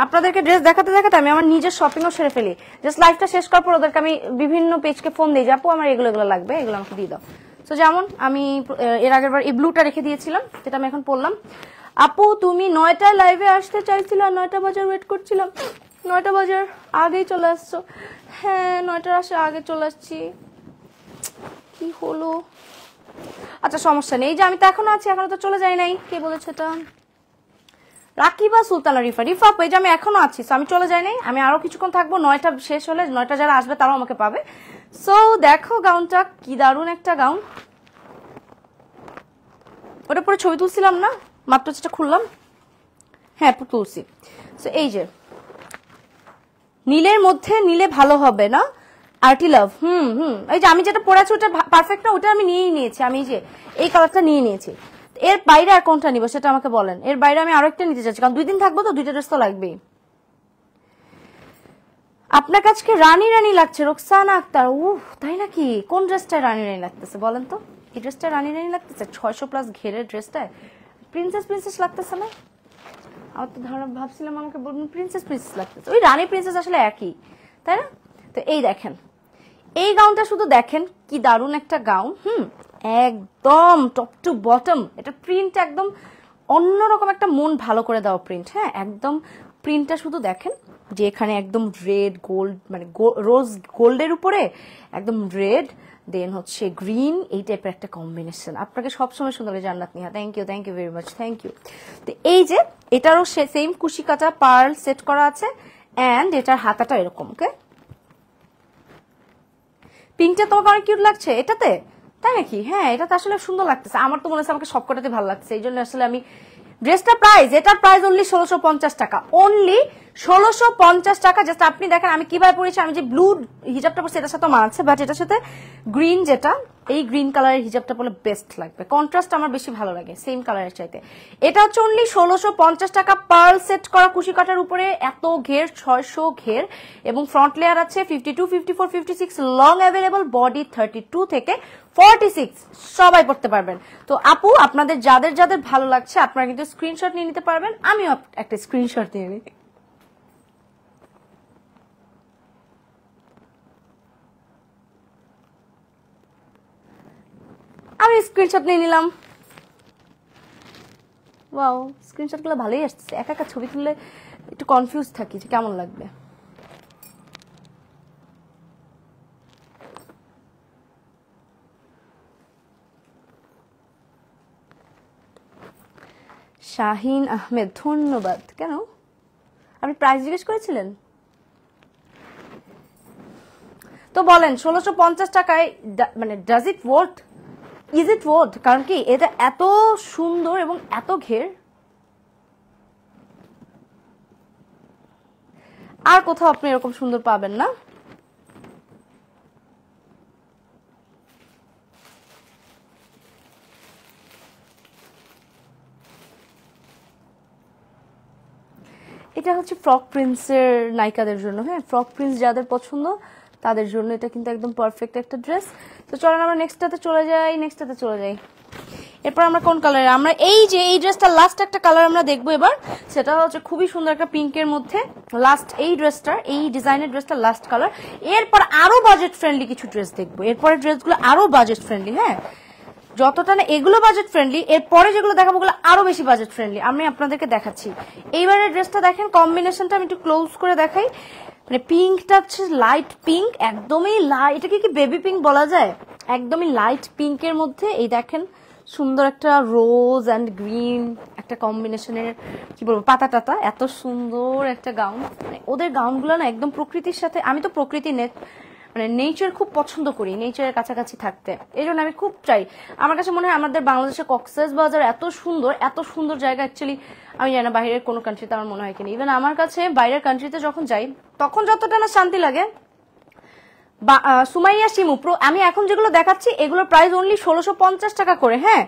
আপনাদেরকে ড্রেস দেখাতে দেখাতে আমি আমার নিজের শপিংও সেরে ফেলি। জাস্ট লাইভটা শেষ করার পর ওদেরকে আমি বিভিন্ন পেজকে ফোন দিয়ে যাবো, আমার এগুলো এগুলো লাগবে, এগুলো আমাকে দিয়ে দাও। তো যেমন আমি এর আগের বার এই ব্লুটা রেখে দিয়েছিলাম, যেটা আমি এখন পরলাম। আপু তুমি নয়টায় লাইভে আসতে চাইছিল, নয়টা বাজার ওয়েট করছিলাম, নয়টা বাজার আগেই চলে আসছো। হ্যাঁ, নয়টার আসে আগে চলে আসছি, কি হলো? আচ্ছা সমস্যা নেই, এই যে আমি তো এখনো আছি, এখনো তো চলে যাই নাই। কে বলেছে এটা? রাকিবা সুলতানা রিফা, রিফা এই যে আমি এখনো আছি, আমি চলে যাই নাই, আমি আরো কিছুক্ষণ থাকবো, নয়টা শেষ হলে নয়টা যারা আসবে তারাও আমাকে পাবে। সো দেখো গাউনটা কি দারুণ একটা গাউন, ওটা পরে ছবি তুলছিলাম না মাত্র, যেটা খুললাম, হ্যাঁ তুলছি। সো এই যে নীলের মধ্যে, নীলে ভালো হবে না, আর্টি লাভ। হুম হুম এই যে আমি যেটা পড়াচ্ছি ওটা পারফেক্ট না, ওটা আমি নিয়েই নিয়েছি, আমি যে এই কালারটা নিয়ে নিয়েছি। এর বাইরে আর কোনটা নিব সেটা আমাকে বলেন, এর বাইরে আমি আরো একটা নিতে চাচ্ছি, কারণ দুই দিন থাকবো তো, দুইটা ড্রেস তো লাগবেই। আপনার কাছে রানী রানী লাগছে রোকসানা আক্তার, ও তাই নাকি? কোন ড্রেসটা রানী রানী লাগতেছে বলেন তো? এই ড্রেসটা রানী রানী লাগতেছে, ছয়শো প্লাস ঘেরের ড্রেসটায় প্রিন্সেস প্রিন্সেস লাগতেছে না? আমার তো ধারণা, ভাবছিলাম আমাকে বলবেন প্রিন্সেস প্রিন্সেস লাগতেছে, ওই রানী প্রিন্সেস আসলে একই তাই না? তো এই দেখেন, এই গাউনটা শুধু দেখেন কি দারুণ একটা গাউন। হুম, একদম টপ টু বটম, এটা প্রিন্ট একদম অন্যরকম, একটা মন ভালো করে দেওয়া প্রিন্ট। হ্যাঁ, একদম প্রিন্টটা শুধু দেখেন, যে এখানে একদম রেড গোল্ড, মানে রোজ গোল্ডের উপরে একদম রেড, দেন হচ্ছে গ্রিন, এই টাইপের একটা কম্বিনেশন। আপনাকে সবসময় সুন্দর লাগে Jannat Niha, thank you, thank you very much, thank you. তো এই যে এটারও সেম কুশি কাটা পার্ল সেট করা আছে, অ্যান্ড এটার হাতাটা এরকম। ওকে, পিঙ্কটা তোমাকে অনেক কিউট লাগছে এটাতে, তাই নাকি? হ্যাঁ, এটাতে আসলে সুন্দর লাগতেছে, আমার তো মনে হচ্ছে আমাকে সবকটাতে ভালো লাগছে, এই জন্য আসলে আমি ড্রেসটা প্রাইস, এটার প্রাইস অনলি ষোলোশো পঞ্চাশ টাকা, অনলি ষোলোশো পঞ্চাশ টাকা। জাস্ট আপনি দেখেন আমি কিভাবে পরেছি, আমি যে ব্লু হিজাবটা পরছি এটার সাথে মানাচ্ছে, বাট এটার সাথে গ্রিন, যেটা এই গ্রিন কালারের হিজাবটা পরলে বেস্ট লাগবে, কন্ট্রাস্ট আমার বেশি ভালো লাগে সেম কালারের চাইতে। এটা হচ্ছে অনলি ষোলোশো পঞ্চাশ টাকা, পার্ল সেট করা কুশি কাটার উপরে, এত ঘের, ছয়শো ঘের, এবং ফ্রন্ট লেয়ার আছে fifty two fifty four fifty six long available, body thirty two থেকে ফর্টি সিক্স সবাই পড়তে পারবেন। তো আপু আপনাদের যাদের যাদের ভালো লাগছে আপনারা কিন্তু স্ক্রিনশট নিয়ে নিতে পারবেন, আমিও একটা স্ক্রিনশট নিয়ে নিই। আমি স্ক্রিনশট নিয়ে নিলাম, ওয়াও স্ক্রিনশটগুলো ভালোই আসছে একা একা ছবি তুললে একটু কনফিউজ থাকি যে কেমন লাগবে শাহিন আহমেদ ধন্যবাদ কেন আপনি প্রাইস জিজ্ঞেস করেছিলেন তো বলেন sixteen fifty টাকায় মানে does it worth is it worth কারণ কি এটা এত সুন্দর এবং এত ঘের আর কোথাও আপনি এরকম সুন্দর পাবেন না এটা হচ্ছে ফ্রক প্রিন্সের নায়িকাদের জন্য হ্যাঁ ফ্রক প্রিন্স যাদের পছন্দ তাদের জন্য এটা কিন্তু একদম পারফেক্ট একটা ড্রেস তো চলুন আমরা নেক্সটটাতে চলে যাই নেক্সটটাতে চলে যাই এরপর আমরা কোন কালারে আমরা এই যে এই ড্রেসটা লাস্ট একটা কালার আমরা দেখব এবার সেটা হচ্ছে খুবই সুন্দর একটা পিঙ্কের মধ্যে লাস্ট এই ড্রেসটা এই ডিজাইনের ড্রেসটা লাস্ট কালার এরপর আরো বাজেট ফ্রেন্ডলি কিছু ড্রেস দেখব এরপর ড্রেসগুলো আরো বাজেট ফ্রেন্ডলি হ্যাঁ যতটা না এগুলো বাজেট ফ্রেন্ডলি এরপরে যেগুলো দেখাবো ওগুলো আরো বেশি বাজেট ফ্রেন্ডলি আমি আপনাদেরকে দেখাচ্ছি এইবারের ড্রেসটা দেখেন কম্বিনেশনটা আমি একটু ক্লোজ করে দেখাই মানে পিঙ্কটা হচ্ছে লাইট পিঙ্ক একদমই লাইট এটাকে কি বেবি পিঙ্ক বলা যায় একদমই লাইট পিঙ্কের মধ্যে এই দেখেন সুন্দর একটা রোজ অ্যান্ড গ্রিন একটা কম্বিনেশনের কি বলবো পাতা টাতা এত সুন্দর একটা গাউন মানে ওদের গাউনগুলো না একদম প্রকৃতির সাথে আমি তো প্রকৃতি নেট মানে নেচার খুব পছন্দ করি নেচারের কাছাকাছি থাকতে এই জন্য আমি খুব চাই আমার কাছে মনে হয় আমাদের বাংলাদেশের কক্সেস বাজার এত সুন্দর এত সুন্দর জায়গা অ্যাকচুয়ালি আমি জানি না বাইরের কোনো কান্ট্রিতে আমার মনে হয় কিনা ইভেন আমার কাছে বাইরের কান্ট্রিতে যখন যাই তখন যতটা না শান্তি লাগে বা সুমাইয়া শিমু প্রো আমি এখন যেগুলো দেখাচ্ছি এগুলোর প্রাইস অনলি ষোলোশো পঞ্চাশ টাকা করে হ্যাঁ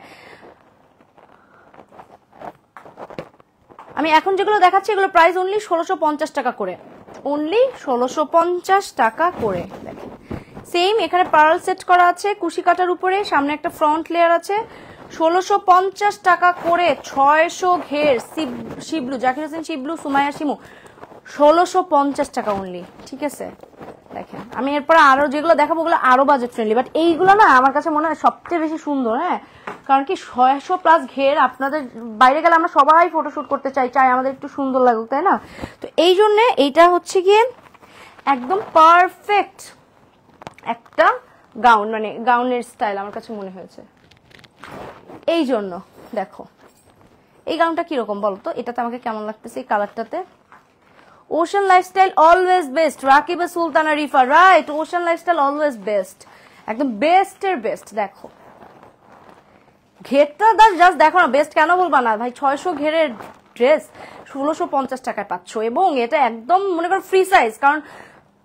আমি এখন যেগুলো দেখাচ্ছি এগুলো প্রাইস অনলি ষোলোশো পঞ্চাশ টাকা করে only sixteen fifty টাকা করে দেখেন সেম এখানে পার্ল সেট করা আছে কুশি কাটার উপরে সামনে একটা ফ্রন্ট লেয়ার আছে sixteen fifty টাকা করে six hundred ঘের শিবলু জাকির হোসেন শিবলু সুমাইয়া শিমু sixteen fifty টাকা only ঠিক আছে দেখেন আমি এরপর আরো যেগুলো দেখাবো ওগুলো আরো বাজেট ফ্রেন্ডলি বাট এইগুলো না আমার কাছে মনে হয় সবচেয়ে বেশি সুন্দর হ্যাঁ কারণ কি ছয়শো প্লাস ঘের আপনাদের বাইরে গেলে আমরা সবাই ফটোশুট করতে চাই চাই আমাদের একটু সুন্দর লাগুক তাই না তো এই জন্যে এইটা হচ্ছে গিয়ে একদম পারফেক্ট একটা গাউন মানে গাউনের স্টাইল আমার কাছে মনে হয়েছে এই জন্য দেখো এই গাউনটা কিরকম বলো তো এটাতে আমাকে কেমন লাগতেছে এই কালারটাতে Osun Lifestyle always best Rakiba Sultana Rifa right Osun Lifestyle always best একদম বেস্ট এর বেস্ট দেখো ঘেরটা জাস্ট দেখো না বেস্ট কেন বলবা না ভাই ছয়শো ঘেরের ড্রেস sixteen fifty টাকায় পাচ্ছ এবং এটা একদম মনে করো ফ্রি সাইজ কারণ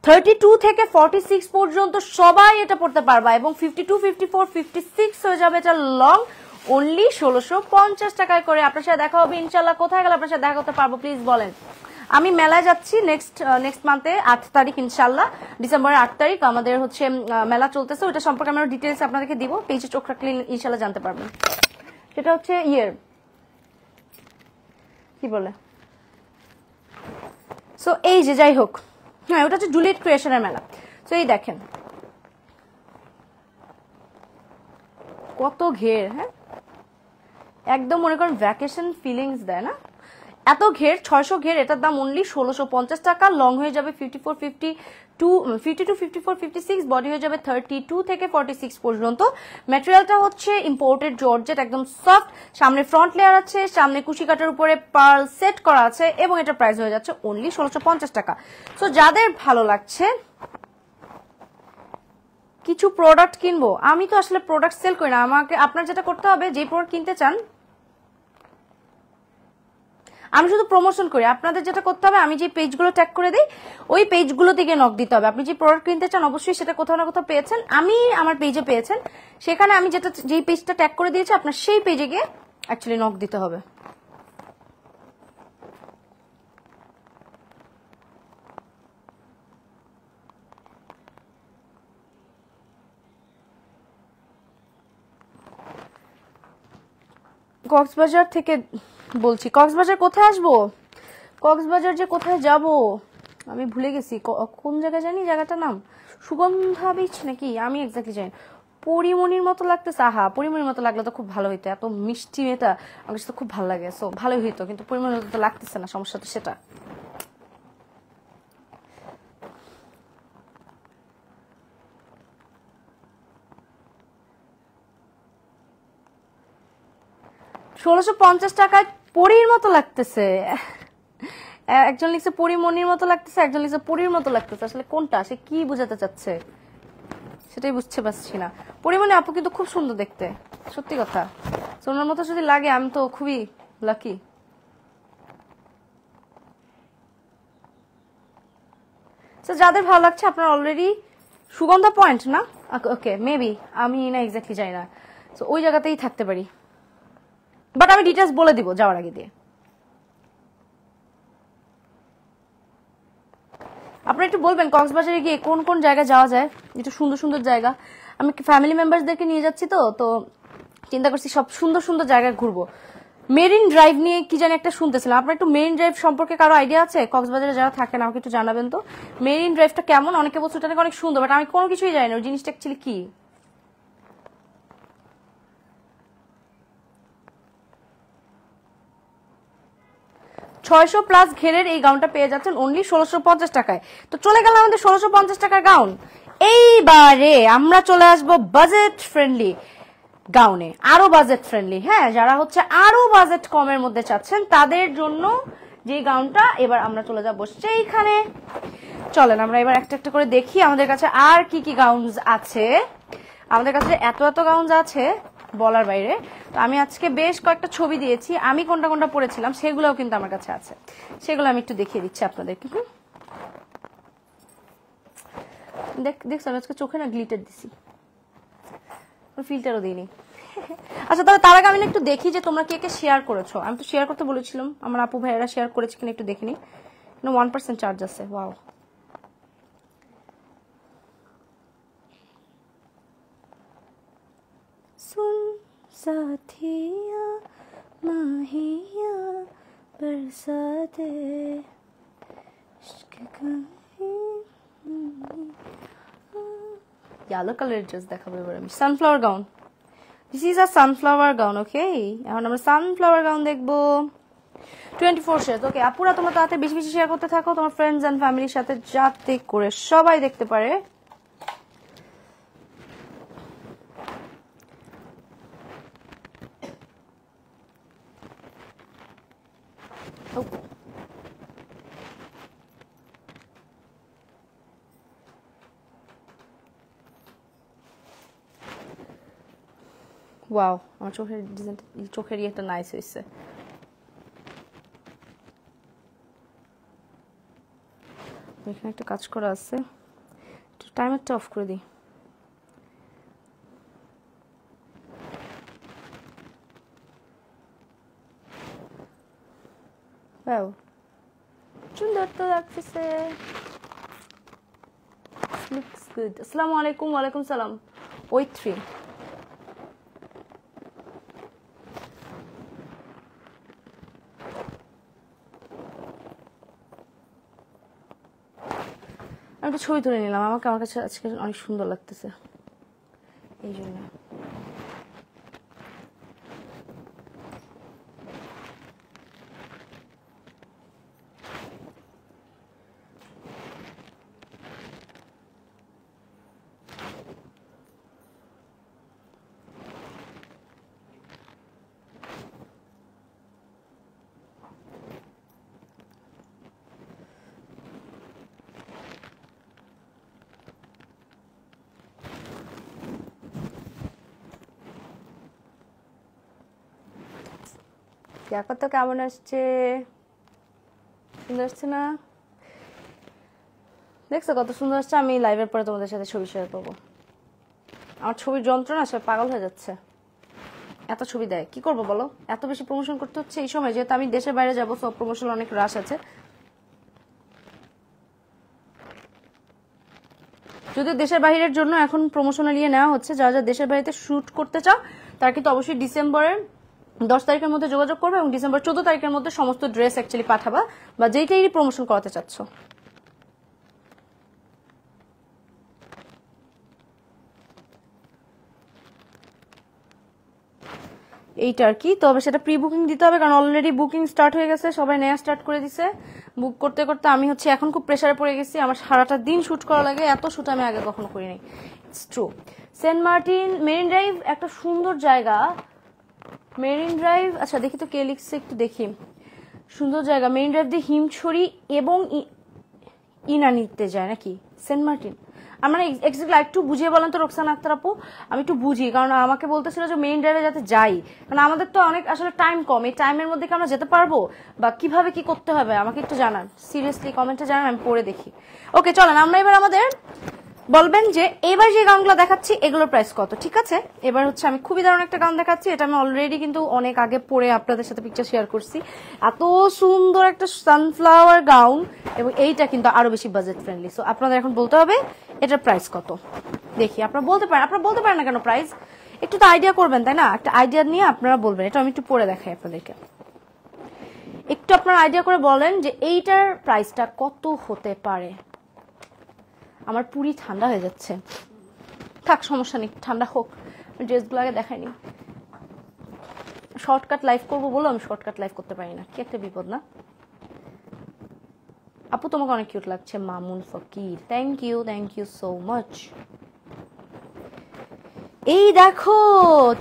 thirty-two থেকে forty-six পর্যন্ত সবাই এটা পড়তে পারবা এবং fifty-two fifty-four fifty-six হয়ে যাবে এটা লং only sixteen fifty টাকায় করে আপনার সাথে দেখা হবে ইনশাআল্লাহ কোথায় গেলে আপনার সাথে দেখা করতে পারবো প্লিজ বলেন আমি মেলায় যাচ্ছি নেক্সট নেক্সট মান্থে আট তারিখ ইনশাল্লাহ ডিসেম্বরের আট তারিখ আমাদের হচ্ছে মেলা চলতেছে ওটা সম্পর্কে আমরা ডিটেলস আপনাদেরকে দিব পেজে চোখ রাখলে ইনশাল্লাহ জানতে পারবেন সেটা হচ্ছে ইয়ের কি বলে সো এই যে যাই হোক হ্যাঁ ওটা হচ্ছে জুলিয়েট ক্রিয়েশনের মেলা সো এই দেখেন কত ঘের হ্যাঁ একদম মনে করেন ভ্যাকেশন ফিলিংস দেয় না এত ঘের ছয়শো ঘের এটার দাম অনলি ষোলোশো পঞ্চাশ টাকা লং হয়ে যাবে fifty four fifty two fifty two fifty four fifty six body হয়ে যাবে থার্টি টু থেকে ফর্টি সিক্স পর্যন্ত ম্যাটেরিয়ালটা হচ্ছে ইম্পোর্টেড জর্জেট একদম সফট সামনে ফ্রন্ট লেয়ার আছে সামনে কুশি কাটার উপরে পার্ল সেট করা আছে এবং এটা প্রাইস হয়ে যাচ্ছে অনলি ষোলোশো পঞ্চাশ টাকা সো যাদের ভালো লাগছে কিছু প্রোডাক্ট কিনবো আমি তো আসলে প্রোডাক্ট সেল করি না আমাকে আপনার যেটা করতে হবে যে প্রোডাক্ট কিনতে চান আমি শুধু প্রমোশন করি আপনাদের যেটা করতে হবে আমি যে পেজগুলো ট্যাগ করে দিই ওই পেজগুলো থেকে নক দিতে হবে আপনি যে প্রোডাক্ট কিনতে চান অবশ্যই সেটা কোথাও না কোথাও পেয়েছেন আমি আমার পেজে পেয়েছেন সেখানে আমি যেটা যেই পেজটা ট্যাগ করে দিয়েছি আপনার সেই পেজে গিয়ে অ্যাকচুয়ালি নক দিতে হবে কক্সবাজার থেকে বলছি কক্সবাজার কোথায় আসবো কক্সবাজার যে কোথায় যাব আমি ভুলে গেছি কোন জায়গা জানি জায়গাটার নাম সুগন্ধা বিচ নাকি আমি এক্স্যাক্টলি জানি পরিমনির মতো লাগতেছে। আহা, পরিমনির মতো লাগলে তো খুব ভালো হইতো, এত মিষ্টি মেয়েটা আমার সাথে খুব ভালো লাগে, সো ভালো হইতো, কিন্তু পরিমনির মতো তো লাগতেছে না, সমস্যা তো সেটা। ষোলোশো পঞ্চাশ টাকায় পরির মতো লাগতেছে, একজন লিখছে পরিমনির মতো লাগতেছে, একজন লিখছে পরির মতো লাগতেছে, আসলে কোনটা সে কি বোঝাতে চাচ্ছে সেটাই বুঝতে পারছি না। পরিমনি আপু কিন্তু খুব সুন্দর দেখতে, সত্যি কথা, সোনার মতো যদি লাগে আমি তো খুবই লাকি। যাদের ভালো লাগছে আপনার অলরেডি সুগন্ধা পয়েন্ট না, ওকে মেবি, আমি না এক্স্যাক্টলি জানি না, তো ওই জায়গাতেই থাকতে পারি, বাট আমি ডিটেলস বলে দিব যাওয়ার আগে দিয়ে। আপনারা একটু বলবেন কক্সবাজারে গিয়ে কোন কোন জায়গা যাওয়া যায়, একটু সুন্দর সুন্দর জায়গা। আমি ফ্যামিলি মেম্বারদেরকে নিয়ে যাচ্ছি তো, তো চিন্তা করছি সব সুন্দর সুন্দর জায়গায় ঘুরবো। মেরিন ড্রাইভ নিয়ে কি জানি একটা শুনতেছিলাম, আপনার একটু মেরিন ড্রাইভ সম্পর্কে কারো আইডিয়া আছে? কক্সবাজারে যারা থাকেন আমাকে একটু জানাবেন তো, মেরিন ড্রাইভটা কেমন? অনেকে বলছে ওটা নাকি অনেক সুন্দর, বাট আমি কোনো কিছুই জানি না ওই জিনিসটা অ্যাকচুয়ালি কি। ছয়শো প্লাস ঘেরের এই গাউনটা পেয়ে যাচ্ছেন অনলি ষোলোশো পঞ্চাশ টাকায়। তো চলে গেল আমাদের ষোলোশো পঞ্চাশ টাকার গাউন। এইবারে আমরা চলে আসবো বাজেট ফ্রেন্ডলি গাউনে, আরো বাজেট ফ্রেন্ডলি, হ্যাঁ যারা হচ্ছে আরো বাজেট কমের মধ্যে চাচ্ছেন তাদের জন্য যে গাউনটা, এবার আমরা চলে যাবো সেইখানে। চলেন আমরা এবার একটা একটা করে দেখি আমাদের কাছে আর কি কি গাউনস আছে। আমাদের কাছে এত এত গাউনস আছে বলার বাইরে, তো আমি আজকে বেশ কয়েকটা ছবি দিয়েছি, আমি কোনটা কোনটা পড়েছিলাম সেগুলোও কিন্তু আমার কাছে আছে, সেগুলো আমি একটু দেখিয়ে দিচ্ছি আপনাদেরকে। হুম, দেখছি আমি আজকে চোখে না গ্লিটার দিছি, ফিল্টারও দিইনি। আচ্ছা তাহলে তার আগে আমি একটু দেখি যে তোমরা কে কে শেয়ার করেছো, আমি তো শেয়ার করতে বলেছিলাম, আমার আপু ভাইয়েরা শেয়ার করেছে কিনা একটু দেখে নিই। ওয়ান পার্সেন্ট চার্জ আছে, ওয়াও। सुन साथिया माहिया बरसात येलो कलर ड्रेस দেখাবো এবার আমি। Sunflower gown, this is a sunflower gown. Okay এখন আমরা সানফ্লাওয়ার গাউন দেখবো, টোয়েন্টি ফোর শেয়ার। ওকে আপুরা তোমরা তাতে বেশি বেশি শেয়ার করতে থাকো তোমার ফ্রেন্ডস অ্যান্ড ফ্যামিলির সাথে, যাতে করে সবাই দেখতে পারে। Oh. Wow, আমার চোখের চোখের একটা নাইস হয়েছে। এখানে একটা কাজ করা আছে, একটু টাইমারটা অফ করে দিই। সুন্দর তো লাগতেছে। আসসালামু আলাইকুম। ওয়ালাইকুম সালাম। ওই থ্রি আমি একটা ছবি তুলে নিলাম, আমাকে আমার কাছে আজকে অনেক সুন্দর লাগতেছে এই জন্য। এখন তো কেমন আসছে, সুন্দর আসছে না? দেখছো কত সুন্দর আসছে। আমি লাইভের পরে তোমাদের সাথে ছবি শেয়ার করবো। আমার ছবির যন্ত্রণা, সে পাগল হয়ে যাচ্ছে, এত ছবি দেয়, কি করবো বলো? এত বেশি প্রমোশন করতে হচ্ছে এই সময়, যেহেতু আমি দেশের বাইরে যাবো সব প্রমোশন অনেক হ্রাস আছে। যদিও দেশের বাইরের জন্য এখন প্রমোশনাল ইয়ে নেওয়া হচ্ছে, যারা যারা দেশের বাইরেতে শ্যুট করতে চাও তারা কিন্তু অবশ্যই ডিসেম্বরের দশ তারিখের মধ্যে যোগাযোগ করবে এবং ডিসেম্বর চোদ্দ তারিখের মধ্যে সমস্ত ড্রেস অ্যাকচুয়ালি পাঠাবা বা যেইটাই প্রমোশন করাতে চাচ্ছ। এই টার্কি তবে সেটা প্রি বুকিং দিতে হবে কারণ অলরেডি বুকিং স্টার্ট হয়ে গেছে সবাই নেয়া স্টার্ট করে দিয়েছে বুক করতে করতে আমি হচ্ছে এখন খুব প্রেসারে পড়ে গেছি আমার সারাটা দিন শুট করা লাগে এত শুট আমি আগে কখনো করি নাই it's true Saint Martin marine drive একটা সুন্দর জায়গা মেরিন ড্রাইভ আচ্ছা দেখি তো কে লিখছে একটু দেখি সুন্দর জায়গা মেরিন ড্রাইভ দিয়ে হিমছড়ি এবং ইনানিতে যায় নাকি সেন্ট মার্টিন আমার এক্স্যাক্টলি একটু বুঝিয়ে বলেন তো রোকসানা আক্তার আপু আমি একটু বুঝি কারণ আমাকে বলতেছিল যে মেইন ড্রাইভে যাতে যাই কারণ আমাদের তো অনেক আসলে টাইম কম এই টাইমের মধ্যে কি আমরা যেতে পারবো বা কিভাবে কি করতে হবে আমাকে একটু জানান সিরিয়াসলি কমেন্টে জানান আমি পড়ে দেখি ওকে চলেন আমরা এবার আমাদের বলবেন যে এবার যে গাউনগুলো দেখাচ্ছি এগুলোর প্রাইস কত ঠিক আছে এবার হচ্ছে আমি খুবই দারুণ একটা গাউন দেখাচ্ছি এটা আমি অলরেডি কিন্তু অনেক আগে পরে আপনাদের সাথে পিকচার শেয়ার করছি এত সুন্দর একটা সানফ্লাওয়ার গাউন এবং এইটা কিন্তু আরো বেশি বাজেট ফ্রেন্ডলি সো আপনাদের এখন বলতে হবে এটার প্রাইস কত দেখি আপনারা বলতে পারেন আপনারা বলতে পারেন না কেন প্রাইস একটু তো আইডিয়া করবেন তাই না একটা আইডিয়া নিয়ে আপনারা বলবেন এটা আমি একটু পরে দেখাই আপনাদেরকে একটু আপনারা আইডিয়া করে বলেন যে এইটার প্রাইসটা কত হতে পারে আমার পুরি ঠান্ডা হয়ে যাচ্ছে থাক সমস্যা নেই ঠান্ডা হোক ড্রেসগুলো আগে দেখাইনি শর্টকাট লাইভ করবো বলো আমি শর্টকাট লাইভ করতে পারি না কি একটা বিপদ না আপু তোমাকে অনেক কিউট লাগছে Mamun Fakir thank you thank you so much এই দেখো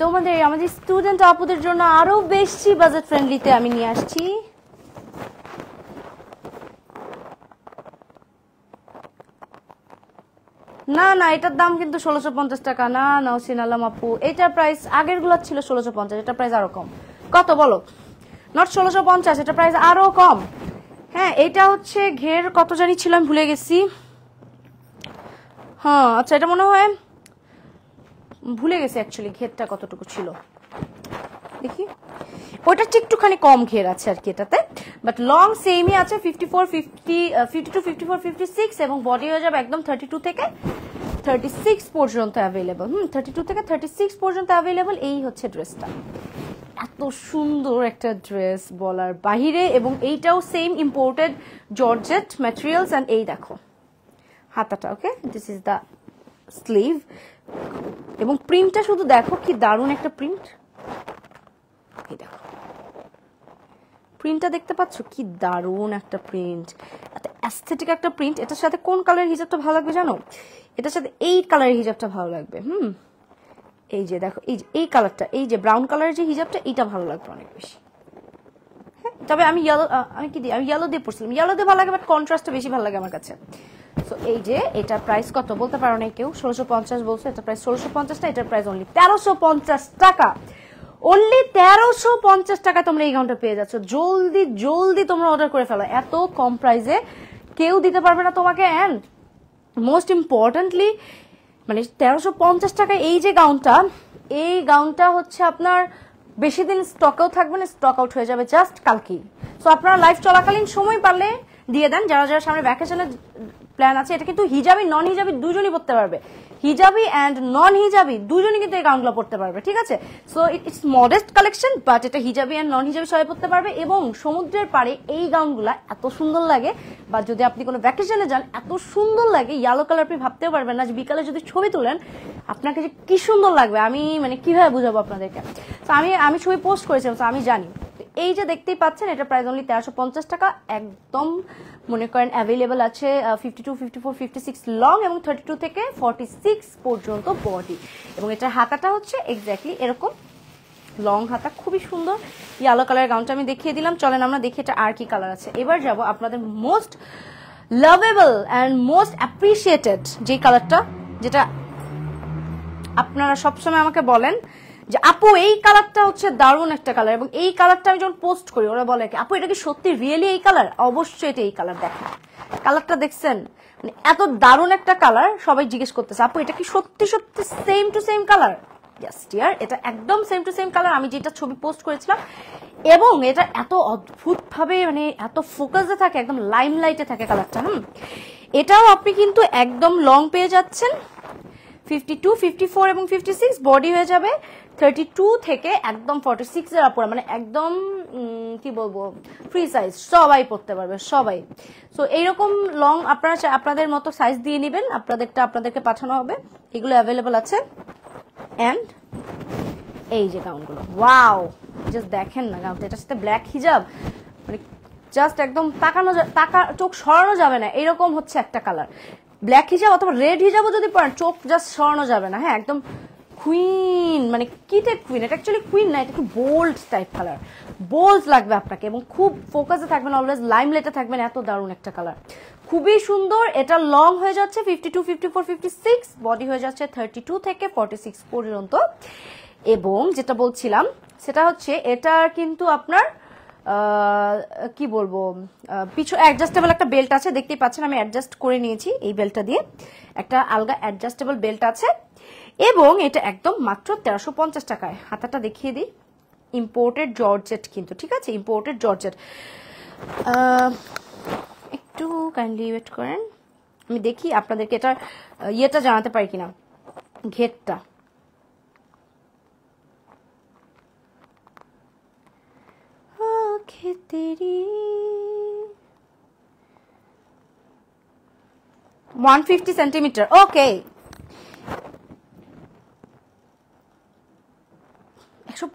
তোমাদের আমাদের স্টুডেন্ট আপুদের জন্য আরো বেশি বাজেট ফ্রেন্ডলিতে আমি নিয়ে আসছি না না এটার দাম কিন্তু ষোলোশো পঞ্চাশ টাকা না না ওসিন আলম আপু এটার প্রাইস আগের গুলো ছিল ষোলোশো পঞ্চাশ এটার প্রাইস আরো কম কত বলো নট ষোলোশো পঞ্চাশ এটার প্রাইস আরো কম হ্যাঁ এটা হচ্ছে ঘের কত জানি ছিল আমি ভুলে গেছি হ্যাঁ আচ্ছা এটা মনে হয় ভুলে গেছি অ্যাকচুয়ালি ঘেরটা কতটুকু ছিল দেখি ওইটা ঠিক একটুখানি কম ঘের আছে আর কি এটাতে বাট লং সেমই আছে fifty four fifty fifty two fifty four fifty six এবং বডি হয়ে যাবে একদম থার্টি টু থেকে থার্টি সিক্স পর্যন্ত অ্যাভেলেবল হুম থার্টি টু থেকে থার্টি সিক্স পর্যন্ত অ্যাভেলেবল এই হচ্ছে ড্রেসটা এত সুন্দর একটা ড্রেস বলার বাহিরে এবং এইটাও same imported georgette materials and এই দেখো হাতাটা okay this is the sleeve এবং প্রিন্টটা শুধু দেখো কি দারুণ একটা প্রিন্ট এই দেখো প্রিন্টটা দেখতে পাচ্ছ কি দারুণ একটা প্রিন্ট এত অ্যাস্থেটিক একটা প্রিন্ট এটার সাথে কোন কালারের হিজাবটা ভালো লাগবে জানো এটার সাথে এই কালারের হিজাবটা ভালো লাগবে হুম এই যে দেখো এই যে এই কালারটা এই যে ব্রাউন কালারের যে হিজাবটা এইটা ভালো লাগবে অনেক বেশি হ্যাঁ তবে আমি ইয়েলো আমি কি দিই আমি ইয়েলো দিয়ে পরছিলাম ইয়েলো দিয়ে ভালো লাগে বাট কন্ট্রাস্টটা বেশি ভালো লাগে আমার কাছে সো এই যে এটার প্রাইস কত বলতে পারো না কেউ ষোলোশো পঞ্চাশ বলছে এটার প্রাইস ষোলোশো পঞ্চাশ না এটার প্রাইস অনলি তেরোশো পঞ্চাশ টাকা অনলি তেরোশো পঞ্চাশ টাকা তোমরা এই গাউনটা পেয়ে যাচ্ছ জলদি জলদি তোমরা অর্ডার করে ফেলো এত কম প্রাইসে কেউ দিতে পারবে না তোমাকে অ্যান্ড মোস্ট ইম্পর্টেন্টলি মানে তেরোশো পঞ্চাশ টাকা এই যে গাউনটা এই গাউনটা হচ্ছে আপনার বেশি দিন স্টক আউট থাকবে না স্টক আউট হয়ে যাবে জাস্ট কালকেই সো আপনারা লাইভ চলাকালীন সময় পারলে দিয়ে দেন যারা যারা সামনে ভ্যাকেশনের প্ল্যান আছে এটা কিন্তু হিজাবি নন হিজাবি দুজনই পড়তে পারবে হিজাবি অ্যান্ড নন হিজাবি দুজনই কিন্তু এই গাউনগুলো পড়তে পারবে ঠিক আছে so it's modest collection but এটা হিজাবি অ্যান্ড নন হিজাবি সবাই পড়তে পারবে এবং সমুদ্রের পাড়ে এই গাউনগুলো এত সুন্দর লাগে বা যদি আপনি কোনো ভ্যাকেশনে যান এত সুন্দর লাগে ইয়েলো কালার আপনি ভাবতেও পারবেন না যে বিকালে যদি ছবি তোলেন আপনাকে যে কি সুন্দর লাগবে আমি মানে কিভাবে বুঝাবো আপনাদেরকে তো আমি আমি ছবি পোস্ট করেছিলাম তো আমি জানি এই যে দেখতেই পাচ্ছেন এটা প্রাইস অনলি তেরোশো পঞ্চাশ টাকা একদম মনে করেন অ্যাভেলেবল আছে fifty two fifty four fifty six long এবং থার্টি টু থেকে ফর্টি সিক্স পর্যন্ত বডি এবং এটার হাতাটা হচ্ছে এক্স্যাক্টলি এরকম লং হাতা খুবই সুন্দর ইয়েলো কালার গাউনটা আমি দেখিয়ে দিলাম চলেন আমরা দেখি এটা আর কি কালার আছে এবার যাব আপনাদের most lovable and most appreciated যে কালারটা যেটা আপনারা সবসময় আমাকে বলেন যে আপু এই কালারটা হচ্ছে দারুণ একটা কালার এবং এই কালারটা আমি যখন পোস্ট করি ওরা বলে কি আপু এটা কি সত্যি রিয়েলি এই কালার অবশ্যই এটা এই কালার দেখেন কালারটা দেখছেন মানে এত দারুণ একটা কালার সবাই জিজ্ঞেস করতেছে আপু এটা কি সত্যি সত্যি same to same colour yes dear এটা একদম সেম টু সেম কালার আমি যেটা ছবি পোস্ট করেছিলাম এবং এটা এত অদ্ভুতভাবে মানে এত ফোকাসে থাকে একদম লাইমলাইটে থাকে কালারটা হুম এটাও আপনি কিন্তু একদম লং পেয়ে যাচ্ছেন ফিফটি টু ফিফটি ফোর এবং ফিফটি সিক্স বডি হয়ে যাবে থার্টি টু থেকে একদম ফর্টি সিক্স এর উপরে মানে একদম কি বলবো ফ্রি সাইজ সবাই পড়তে পারবে সবাই সো এইরকম লং আপনারা আপনাদের মতো সাইজ দিয়ে নেবেন আপনাদেরটা আপনাদেরকে পাঠানো হবে এগুলো অ্যাভেলেবল আছে অ্যান্ড এই যে গাউনগুলো ওয়াও জাস্ট দেখেন না গাউনটা এটা সাথে ব্ল্যাক হিজাব মানে জাস্ট একদম তাকানো তাকা চোখ সরানো যাবে না এরকম হচ্ছে একটা কালার ব্ল্যাক হিজাব অথবা রেড হিজাবও যদি পরেন চোখ জাস্ট সরানো যাবে না হ্যাঁ একদম কুইন মানে কিটা কুইন এটা एक्चुअली কুইন না এটা একটু বোল্ড টাইপ কালার বোল্ড লাগবে আপনাকে এবং খুব ফোকাসে থাকবেন অলওয়েজ লাইমলাইটে থাকবেন এত দারুণ একটা কালার খুবই সুন্দর এটা লং হয়ে যাচ্ছে fifty-two fifty-four fifty-six বডি হয়ে যাচ্ছে thirty-two থেকে forty-six পর্যন্ত এবং যেটা বলছিলাম সেটা হচ্ছে এটা কিন্তু আপনার কি বলবো পিছু অ্যাডজাস্টেবল একটা বেল্ট আছে দেখতেই পাচ্ছেন আমি অ্যাডজাস্ট করে নিয়েছি এই বেল্টটা দিয়ে একটা আলগা অ্যাডজাস্টেবল বেল্ট আছে এবং এটা একদম মাত্র thirteen fifty টাকায় হাতাটা দেখিয়ে দিই ইম্পোর্টেড জর্জেট কিন্তু ঠিক আছে ইম্পোর্টেড জর্জেট একটু কাইন্ডলি ওয়েট করেন আমি দেখি আপনাদেরকে এটা ইয়েটা জানাতে পারি কিনা ঘেরটা one fifty centimetre okay one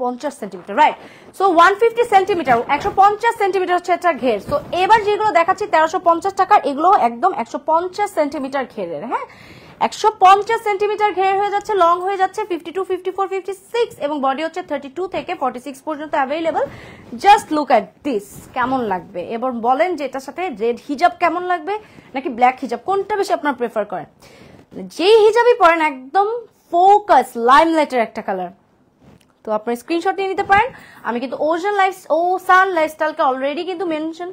fifty centimetre right so one fifty centimetre one fifty centimetre হচ্ছে এটা ঘের সো এবার যেগুলো দেখাচ্ছি thirteen fifty টাকা এগুলো একদম one fifty সেন্টিমিটার ঘেরের হ্যাঁ one fifty সেন্টিমিটার ঘের হয়ে যাচ্ছে লং হয়ে যাচ্ছে fifty-two fifty-four fifty-six এবং বডি হচ্ছে thirty-two থেকে forty-six পর্যন্ত available just look at this কেমন লাগবে এবং বলেন যে এটার সাথে রেড হিজাব কেমন লাগবে নাকি ব্ল্যাক হিজাব কোনটা বেশি আপনারা প্রেফার করেন যেই হিজাবই পরেন একদম ফোকাস লাইমলাইটের একটা কালার তো আপনারা স্ক্রিনশট নিয়ে নিতে পারেন আমি কিন্তু ওশান লাইফ ওশান লাইফস্টাইল কে অলরেডি কিন্তু মেনশন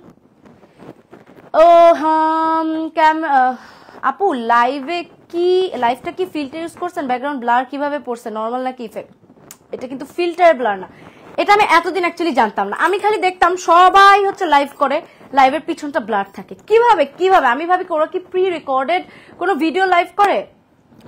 ও হাম ক্যাম আপু লাইভে কি লাইভটা কি ফিল্টার ইউজ করছেন ব্যাকগ্রাউন্ড ব্লার কিভাবে পড়ছে নরমাল নাকি ইফেক্ট এটা কিন্তু ফিল্টার ব্লার না এটা আমি এতদিন অ্যাকচুয়ালি জানতাম না আমি খালি দেখতাম সবাই হচ্ছে লাইভ করে লাইভের পিছনটা ব্লার থাকে কিভাবে কিভাবে আমি ভাবি ওরা কি প্রি রেকর্ডেড কোনো ভিডিও লাইভ করে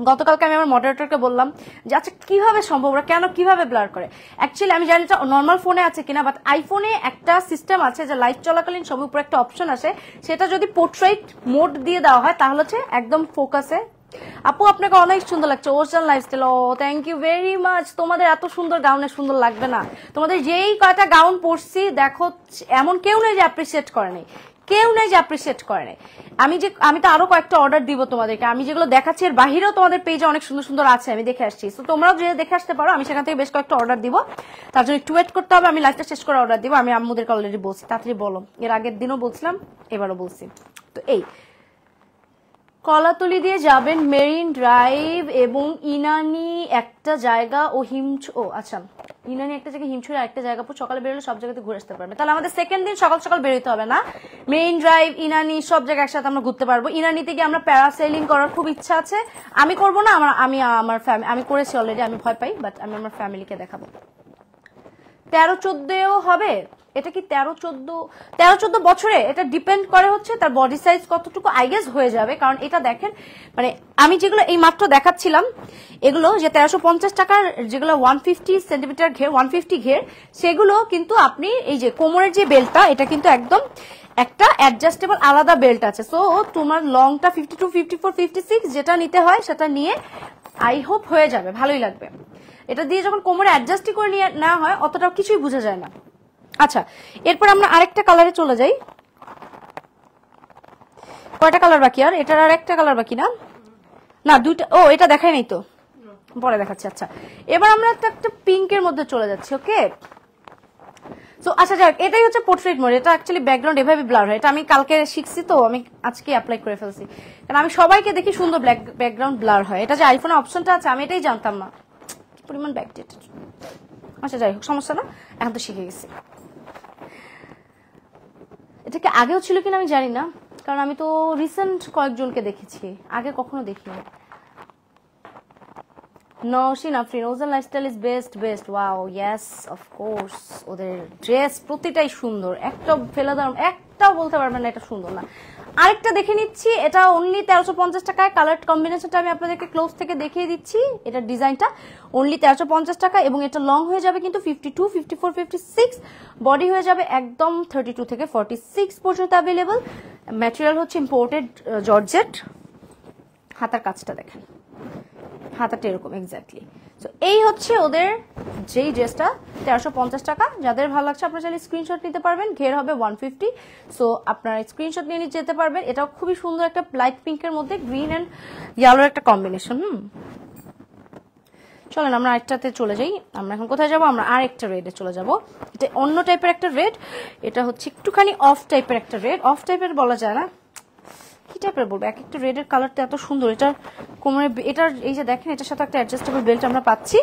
গতকালকে আমি আমার মডারেটরকে বললাম যে আচ্ছা কিভাবে সম্ভব ওরা কেন কিভাবে ব্লার করে অ্যাকচুয়ালি আমি জানি এটা নর্মাল ফোনে আছে কিনা বাট আইফোনে একটা সিস্টেম আছে যে লাইভ চলাকালীন সবার উপরে একটা অপশন আসে সেটা যদি পোর্ট্রেট মোড দিয়ে দেওয়া হয় তাহলে হচ্ছে একদম ফোকাসে আপু আপনাকে অনেক সুন্দর লাগছে ওশান লাইফস্টাইল ও থ্যাংক ইউ ভেরি মাচ তোমাদের এত সুন্দর গাউনে সুন্দর লাগবে না তোমাদের যেই কয়টা গাউন পরছি দেখো এমন কেউ নেই যে অ্যাপ্রিসিয়েট করে নাই কেউ নাই যে অ্যাপ্রিসিয়েট করে নাই আমি যে আমি তো আরো কয়েকটা অর্ডার দিব তোমাদেরকে আমি যেগুলো দেখাচ্ছি এর বাহিরেও তোমাদের পেজে অনেক সুন্দর সুন্দর আছে আমি দেখে আসছি তো তোমরাও যে দেখে আসতে পারো আমি সেখান থেকে বেশ কয়েকটা অর্ডার দিব তার জন্য একটু ওয়েট করতে হবে আমি লাইভটা শেষ করে অর্ডার দিব আমি আম্মুদেরকে অলরেডি বলছি তাড়াতাড়ি বলো এর আগের দিনও বলছিলাম এবারও বলছি তো এই কলাতলি দিয়ে যাবেন মেরিন ড্রাইভ এবং ইনানি একটা জায়গা ও হিমছ ও আচ্ছা ইনানি একটা জায়গা হিমছড়ি একটা জায়গা পর সকালে বেরোলে সব জায়গাতে ঘুরে আসতে পারবে তাহলে আমাদের সেকেন্ড দিন সকাল সকাল বেরোতে হবে না মেরিন ড্রাইভ ইনানি সব জায়গা একসাথে আমরা ঘুরতে পারবো ইনানিতে গিয়ে আমরা প্যারাসেলিং করার খুব ইচ্ছা আছে আমি করবো না আমার আমি আমার ফ্যামিলি আমি করেছি অলরেডি আমি ভয় পাই বাট আমি আমার ফ্যামিলিকে দেখাবো তেরো চোদ্দও হবে এটা কি তেরো চোদ্দ তেরো চোদ্দ বছরে এটা ডিপেন্ড করে হচ্ছে তার বডি সাইজ কতটুকু আই গেস হয়ে যাবে কারণ এটা দেখেন মানে আমি যেগুলো এই মাত্র দেখাচ্ছিলাম এগুলো যে তেরোশো পঞ্চাশ টাকার যেগুলো ওয়ান ফিফটি সেন্টিমিটার ঘের ওয়ান ফিফটি ঘের সেগুলো কিন্তু আপনি এই যে কোমরের যে বেল্টটা এটা কিন্তু একদম একটা অ্যাডজাস্টেবল আলাদা বেল্ট আছে সো তোমার লংটা fifty two fifty four fifty six যেটা নিতে হয় সেটা নিয়ে আই হোপ হয়ে যাবে ভালোই লাগবে এটা দিয়ে যখন কোমরে অ্যাডজাস্টই করে নিয়ে না হয় অতটাও কিছুই বোঝা যায় না আচ্ছা এরপর আমরা আরেকটা কালারে চলে যাই কয়টা কালার বাকি আর এটার আর একটা কালার বাকি না না দুইটা ও এটা দেখাই নাই তো পরে দেখাচ্ছি আচ্ছা এবার আমরা একটা একটা পিঙ্কের মধ্যে চলে যাচ্ছি ওকে সো আচ্ছা যাক এটাই হচ্ছে পোর্ট্রেট মোড এটা অ্যাকচুয়ালি ব্যাকগ্রাউন্ড এভাবে ব্লার হয় এটা আমি কালকে শিখছি তো আমি আজকে অ্যাপ্লাই করে ফেলছি কারণ আমি সবাইকে দেখি সুন্দর ব্ল্যাক ব্যাকগ্রাউন্ড ব্লার হয় এটা যে আইফোনের অপশনটা আছে আমি এটাই জানতাম না কি পরিমাণ ব্যাকডেটেড আচ্ছা যাই হোক সমস্যা না এখন তো শিখে গেছি এটা কি আগেও ছিল কিনা আমি জানি না কারণ আমি তো রিসেন্ট কয়েকজনকে দেখেছি আগে কখনো দেখিনি Nowshin Afrin ocean lifestyle is best best wow yes of course ওদের ড্রেস প্রতিটাই সুন্দর একটা ফেলে দাম একটাও বলতে পারবেন না এটা সুন্দর না আরেকটা দেখে নিচ্ছি এটা অনলি তেরোশো পঞ্চাশ টাকায় কালার কম্বিনেশনটা আমি আপনাদেরকে ক্লোজ থেকে দেখিয়ে দিচ্ছি এটা ডিজাইনটা অনলি তেরোশো পঞ্চাশ টাকা এবং এটা লং হয়ে যাবে কিন্তু fifty two fifty four fifty six body হয়ে যাবে একদম থার্টি টু থেকে ফর্টি সিক্স পর্যন্ত অ্যাভেলেবল ম্যাটেরিয়াল হচ্ছে ইম্পোর্টেড জর্জেট হাতার কাজটা দেখেন হাতাটা এরকম এক্স্যাক্টলি তো এই হচ্ছে ওদের যেই ড্রেসটা তেরোশো পঞ্চাশ টাকা যাদের ভালো লাগছে আপনারা চাইলে স্ক্রিনশট নিতে পারবেন ঘের হবে one fifty সো আপনারা স্ক্রিনশট নিয়ে নিতে পারবেন এটাও খুব সুন্দর একটা লাইট পিঙ্কের মধ্যে গ্রিন এন্ড ইয়েলোর একটা কম্বিনেশন হুম চলেন আমরা আরেকটাতে চলে যাই আমরা এখন কোথায় যাব আমরা আরেকটা রেডে চলে যাব এটা অন্য টাইপের একটা রেড এটা হচ্ছে একটুখানি অফ টাইপের একটা রেড অফ টাইপের বলা যায় না কি টাইপের বলবো এক একটা রেডের কালারটা এত সুন্দর এটা কোমরে এটার এই যে দেখেন এটার সাথে একটা অ্যাডজাস্টেবল বেল্ট আমরা পাচ্ছি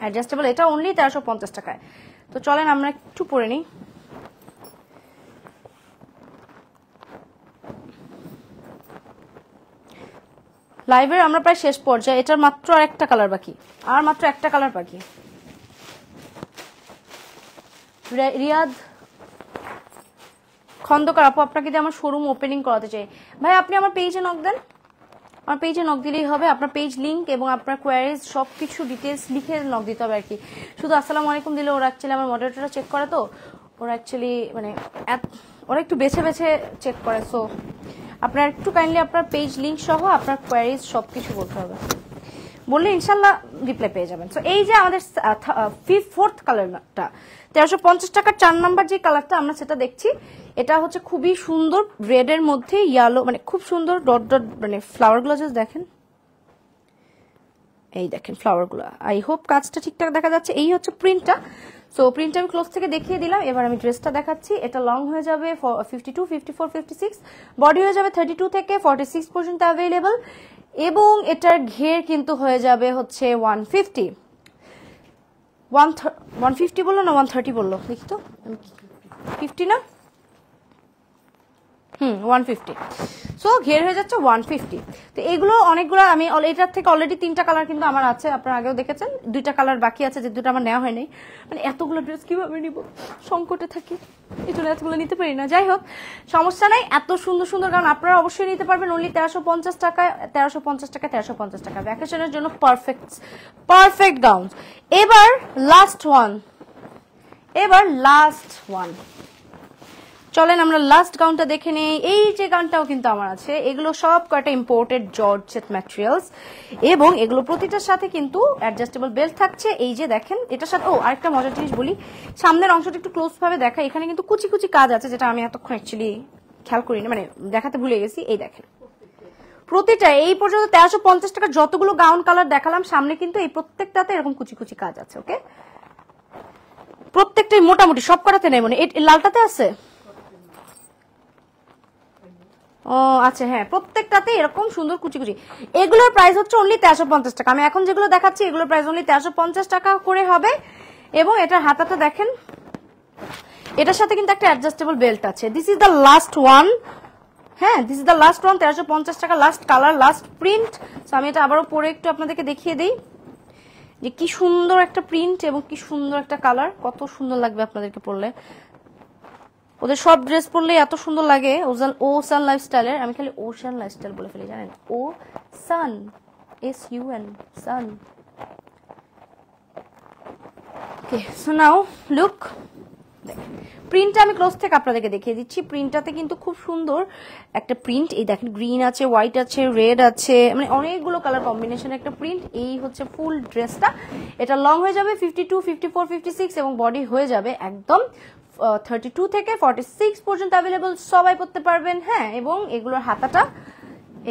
অ্যাডজাস্টেবল এটা অনলি তেরোশো পঞ্চাশ টাকায় তো চলেন আমরা একটু পরে নেই লাইভের আমরা প্রায় শেষ পর্যায়ে এটার মাত্র আর একটা কালার বাকি আর মাত্র একটা কালার বাকি রিয়াদ খন্দকার আপু আপনাকে দিয়ে আমার শোরুম ওপেনিং করাতে চাই ভাই আপনি আমার পেজে নক দেন আমার পেজে নক দিলেই হবে আপনার পেজ লিঙ্ক এবং আপনার কোয়ারিজ সব কিছু ডিটেলস লিখে নক দিতে হবে আর কি শুধু আসসালামু আলাইকুম দিলে ওরা অ্যাকচুয়ালি আমার মডারেটরটা চেক করে তো ওরা অ্যাকচুয়ালি মানে ওরা একটু বেছে বেছে চেক করে সো আপনার একটু কাইন্ডলি আপনার পেজ লিঙ্ক সহ আপনার কোয়ারিজ সব কিছু বলতে হবে বললে ইনশাল্লাহ রিপ্লাই পেয়ে যাবেন সো এই যে আমাদের ফোর্থ কালারটা তেরোশো পঞ্চাশ টাকার চার নাম্বার যে কালারটা আমরা সেটা দেখছি এটা হচ্ছে খুবই সুন্দর রেড এর মধ্যে ইয়েলো মানে খুব সুন্দর ডট ডট মানে ফ্লাওয়ার গুলো জাস্ট দেখেন এই দেখেন ফ্লাওয়ার গুলো আই হোপ কাজটা ঠিকঠাক দেখা যাচ্ছে এই হচ্ছে প্রিন্টটা সো প্রিন্ট আমি ক্লোজ থেকে দেখিয়ে দিলাম এবার আমি ড্রেসটা দেখাচ্ছি এটা লং হয়ে যাবে fifty two fifty four fifty six body হয়ে যাবে থার্টি টু থেকে ফর্টি সিক্স পর্যন্ত অ্যাভেলেবল এবং এটার ঘের কিন্তু হয়ে যাবে হচ্ছে one fifty one one fifty বললো না ওয়ান থার্টি বললো দেখি তো ফিফটি না হুম ওয়ান ফিফটি সো ঘের হয়ে যাচ্ছে ওয়ান ফিফটি তো এগুলো অনেকগুলো আমি এটার থেকে অলরেডি তিনটা কালার কিন্তু আমার আছে আপনারা আগেও দেখেছেন দুইটা কালার বাকি আছে যে দুটো আমার নেওয়া হয়নি মানে এতগুলো ড্রেস কীভাবে নিব সংকটে থাকি এই জন্য এতগুলো নিতে পারি না যাই হোক সমস্যা নাই এত সুন্দর সুন্দর কারণ আপনারা অবশ্যই নিতে পারবেন অনলি তেরোশো পঞ্চাশ টাকায় তেরোশো পঞ্চাশ টাকা তেরোশো পঞ্চাশ টাকা ভ্যাকেশনের জন্য পারফেক্ট পারফেক্ট গাউন্স এবার লাস্ট ওয়ান এবার লাস্ট ওয়ান চলেন আমরা লাস্ট গাউনটা দেখে নেই এই যে গাউনটাও কিন্তু আমার আছে এগুলো সব কয়টা ইম্পোর্টেড জর্জেট ম্যাটেরিয়ালস এবং এগুলো প্রতিটার সাথে কিন্তু অ্যাডজাস্টেবল বেল্ট থাকছে এই যে দেখেন এটার সাথে ও আরেকটা মজার জিনিস বলি সামনের অংশটা একটু ক্লোজ ভাবে দেখা এখানে কিন্তু কুচি কুচি কাজ আছে যেটা আমি এতক্ষণ অ্যাকচুয়ালি খেয়াল করিনি মানে দেখাতে ভুলে গেছি এই দেখেন প্রতিটা এই পর্যন্ত তেরোশো পঞ্চাশ টাকা যতগুলো গাউন কালার দেখালাম সামনে কিন্তু এই প্রত্যেকটাতে এরকম কুচি কুচি কাজ আছে ওকে প্রত্যেকটাই মোটামুটি সব কটাতে নেই মানে লালটাতে আছে ও আচ্ছা হ্যাঁ প্রত্যেকটাতে এরকম সুন্দর কুচি কুচি এগুলোর প্রাইস হচ্ছে অনলি তেরোশো পঞ্চাশ টাকা আমি এখন যেগুলো দেখাচ্ছি এগুলোর প্রাইস অনলি তেরোশো পঞ্চাশ টাকা করে হবে এবং এটার হাতাটা দেখেন এটার সাথে কিন্তু একটা অ্যাডজাস্টেবল বেল্ট আছে this is the last one হ্যাঁ this is the last one তেরোশো পঞ্চাশ টাকা লাস্ট কালার লাস্ট প্রিন্ট তো আমি এটা আবারও পরে একটু আপনাদেরকে দেখিয়ে দিই যে কি সুন্দর একটা প্রিন্ট এবং কি সুন্দর একটা কালার কত সুন্দর লাগবে আপনাদেরকে পরলে ওদের সব ড্রেস পরলে এত সুন্দর লাগে ওসান লাইফস্টাইলের আমি খালি ওসান লাইফস্টাইল বলে ফেলি জানেন ও sun S U N sun okay so now look দেখেন প্রিন্টটা আমি ক্লোজ থেকে আপনাদেরকে দেখিয়ে দিচ্ছি প্রিন্টটাতে কিন্তু খুব সুন্দর একটা প্রিন্ট এই দেখেন গ্রিন আছে হোয়াইট আছে রেড আছে মানে অনেকগুলো কালার কম্বিনেশন একটা প্রিন্ট এই হচ্ছে ফুল ড্রেসটা এটা লং হয়ে যাবে fifty two fifty four fifty six এবং বডি হয়ে যাবে একদম থার্টি টু থেকে ফর্টি সিক্স পর্যন্ত অ্যাভেলেবল সবাই পড়তে পারবেন হ্যাঁ এবং এগুলোর হাতাটা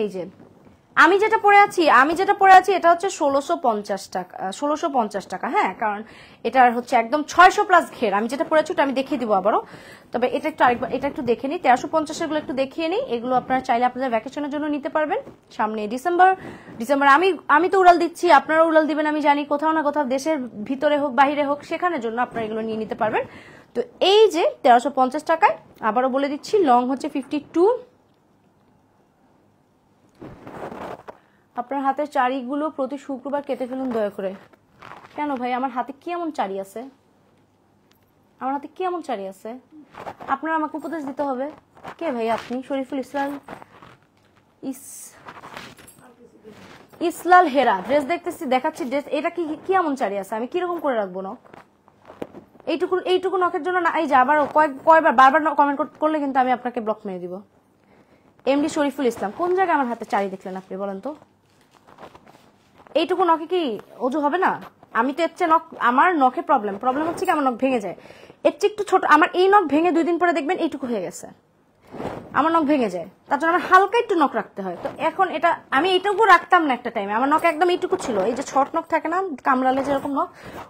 এই যে আমি যেটা পরে আছি আমি যেটা পরে আছি এটা হচ্ছে ষোলোশো পঞ্চাশ টাকা ষোলোশো পঞ্চাশ টাকা হ্যাঁ কারণ এটার হচ্ছে একদম ছয়শো প্লাস ঘের আমি যেটা পরে আছি ওটা আমি দেখিয়ে দিব আবারও তবে এটা একটু আরেকবার এটা একটু দেখে নিই তেরোশো পঞ্চাশের গুলো একটু দেখিয়ে নিই এগুলো আপনারা চাইলে আপনাদের ভ্যাকেশনের জন্য নিতে পারবেন সামনে ডিসেম্বর ডিসেম্বর আমি আমি তো উড়াল দিচ্ছি আপনারা উড়াল দিবেন আমি জানি কোথাও না কোথাও দেশের ভিতরে হোক বাহিরে হোক সেখানের জন্য আপনারা এগুলো নিয়ে নিতে পারবেন তো এই যে তেরোশো পঞ্চাশ টাকায় আবারও বলে দিচ্ছি লং হচ্ছে ফিফটি টু আপনার হাতের চারিগুলো প্রতি শুক্রবার কেটে ফেলুন দয়া করে কেন ভাই আমার হাতে কি এমন চারি আছে আমার হাতে কি এমন চারি আছে আপনার আমাকে উপদেশ দিতে হবে কে ভাই আপনি শরীফুল ইসলাম ইস ইসলাল হেরা ড্রেস দেখতেছি দেখাচ্ছি ড্রেস এটা কি কি এমন চারি আছে আমি কিরকম করে রাখবো নখ এইটুকু এইটুকু নখের জন্য না এই যে আবারও কয়েক কয়বার বারবার কমেন্ট করলে কিন্তু আমি আপনাকে ব্লক মেরে দিব এমডি শরীফুল ইসলাম কোন জায়গায় আমার হাতে চারি দেখলেন আপনি বলেন তো এইটুকু নখে কি ওজু হবে না? আমি তো এর নখ, আমার নখে প্রবলেম প্রবলেম হচ্ছে কি আমার নখ ভেঙে যায়, এর চেয়ে একটু ছোট। আমার এই নখ ভেঙে দুই দিন পরে দেখবেন এইটুকু হয়ে গেছে, আমার নখ ভেঙে যায়। তার জন্য আমার হালকা একটু নখ রাখতে হয়। তো এখন এটা আমি এইটুকু রাখতাম না একটা টাইমে, আমার নখ একদম এইটুকু ছিল, এই যে ছট নখ থাকে না কামড়ালে যেরকম নখ,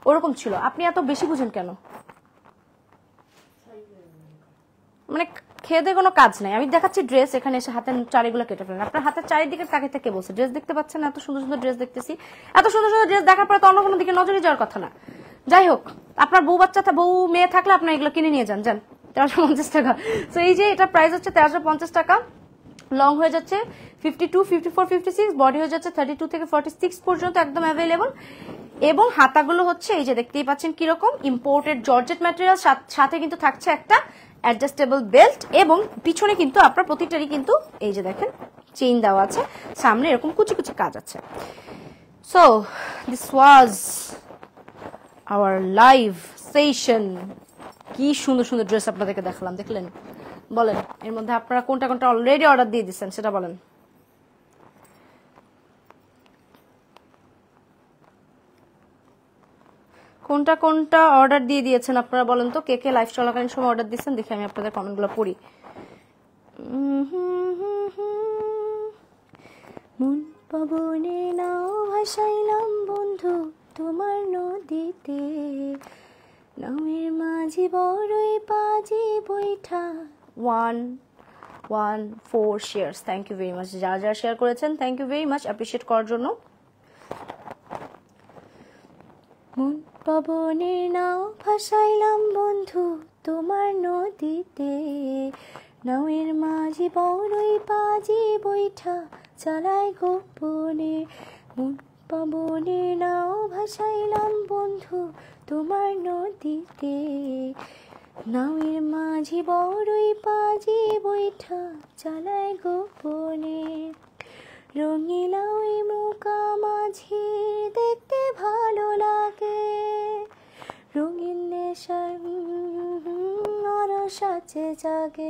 ওরকম ছিল। আপনি এত বেশি বুঝেন কেন? মানে খেয়ে দিয়ে কোনো কাজ নাই। আমি দেখাচ্ছি ড্রেস, এখানে এসে হাতের চারিগুলো কেটে ফেলেন। আপনার হাতের চারিদিকে তাকে থেকে বলছে ড্রেস দেখতে পাচ্ছেন? এত সুন্দর সুন্দর ড্রেস দেখতেছি, এত সুন্দর সুন্দর ড্রেস দেখার পরে তো অন্য কোনো দিকে নজরে যাওয়ার কথা না। যাই হোক, আপনার বউ বাচ্চা বউ মেয়ে থাকলে আপনার এগুলো কিনে নিয়ে যান, যান তেরোশো পঞ্চাশ টাকা। তো এই যে এটা প্রাইস হচ্ছে তেরোশো পঞ্চাশ টাকা। লং হয়ে যাচ্ছে fifty two, fifty four, fifty six, body হয়ে যাচ্ছে থার্টি টু থেকে ফর্টি সিক্স পর্যন্ত একদম অ্যাভেলেবল। এবং হাতাগুলো হচ্ছে এই যে দেখতেই পাচ্ছেন কিরকম ইম্পোর্টেড জর্জেট ম্যাটেরিয়াল, সাথে কিন্তু থাকছে একটা অ্যাডজাস্টেবল বেল্ট। এবং পিছনে কিন্তু আপনার প্রতিটারই কিন্তু এই যে দেখেন চেইন দেওয়া আছে, সামনে এরকম কুচি কুচি কাজ আছে। So this was our live session. কি সুন্দর সুন্দর ড্রেস আপনাদেরকে দেখালাম, দেখলেন? বলেন এর মধ্যে আপনারা কোনটা কোনটা অলরেডি অর্ডার দিয়ে দিচ্ছেন সেটা বলেন। কোনটা কোনটা অর্ডার দিয়ে দিয়েছেন আপনারা বলেন তো, কে কে লাইভ চলাকালীন সময় অর্ডার দিয়েছেন? দেখে আমি আপনাদের কমেন্টগুলো পড়ি। মন পাবনে নাও ভাসাইলাম বন্ধু তোমার নদীতে, নামের মাঝে বড়ই পাজি বৈঠা। One one four shares, thank you very much. যারা যারা শেয়ার করেছেন thank you very much, appreciate করার জন্য। মন পাবনে নাও ভাসাইলাম বন্ধু তোমার নদীতে, নাওয়ের মাঝে বড়ই বাজি বৈঠা চালায় গোপনে। মন পাবনে নাও ভাসাইলাম বন্ধু তোমার নদীতে, নাওয়ের মাঝে বড়ই বাজি বৈঠা চালায় গোপনে। রঙিলা ওই নৌকা মাঝি দেখতে ভালো লাগে, রঙিন সাজে জাগে।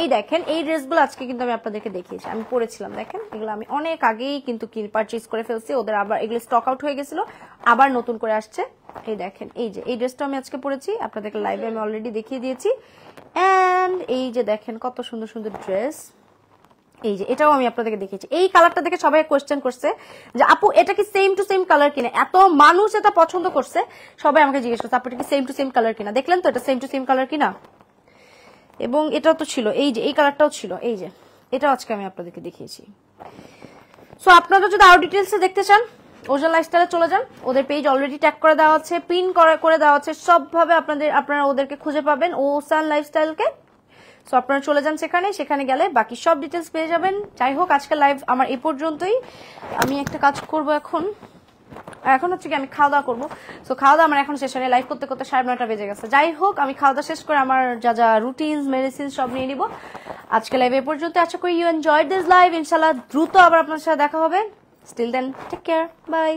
এই দেখেন এই ড্রেসগুলো আজকে কিন্তু আমি আপনাদেরকে দেখিয়েছি, আমি পরেছিলাম। দেখেন এগুলো আমি অনেক আগেই কিন্তু পারচেজ করে ফেলছি, ওদের আবার এগুলো স্টক আউট হয়ে গেছিল, আবার নতুন করে আসছে। এই দেখেন এই যে এই ড্রেসটা আমি আজকে পরেছি, আপনাদেরকে লাইভে আমি অলরেডি দেখিয়ে দিয়েছি। অ্যান্ড এই যে দেখেন কত সুন্দর সুন্দর ড্রেস, এই যে এটাও আমি আপনাদেরকে দেখিয়েছি। এই কালারটা দেখে সবাই কোয়েশ্চেন করছে যে আপু এটা কি সেম টু সেম কালার কিনা? এত মানুষ এটা পছন্দ করছে, সবাই আমাকে জিজ্ঞেস করছে আপু এটা কি সেম টু সেম কালার কিনা। দেখলেন তো এটা সেম টু সেম কালার কিনা, এবং এটাও তো ছিল, এই যে এই কালারটাও ছিল, এই যে এটাও আজকে আমি আপনাদেরকে দেখিয়েছি। সো আপনারা যদি আরো ডিটেলস দেখতে চান ওজন লাইফস্টাইলে চলে যান, ওদের পেজ অলরেডি ট্যাগ করে দেওয়া আছে, পিন করে দেওয়া আছে, সবভাবে আপনাদের আপনারা ওদেরকে খুঁজে পাবেন ওসান লাইফস্টাইলকে। সো আপনারা চলে যান সেখানে, সেখানে গেলে বাকি সব ডিটেলস পেয়ে যাবেন। যাই হোক আজকে লাইভ আমার এ পর্যন্তই। আমি একটা কাজ করব এখন, এখন হচ্ছে কি আমি খাওয়া দাওয়া করবো। সো খাওয়া দাওয়া আমার এখন শেষ হয়নি, লাইভ করতে করতে সাড়ে নয়টা বেজে গেছে। যাই হোক আমি খাওয়া দাওয়া শেষ করে আমার যা যা রুটিনস মেডিসিন সব নিয়ে নিব। আজকে লাইভ এ পর্যন্ত, আশা করি ইউ এনজয় দিস লাইভ। ইনশাল্লাহ দ্রুত আবার আপনার সাথে দেখা হবে। Still then take care, by.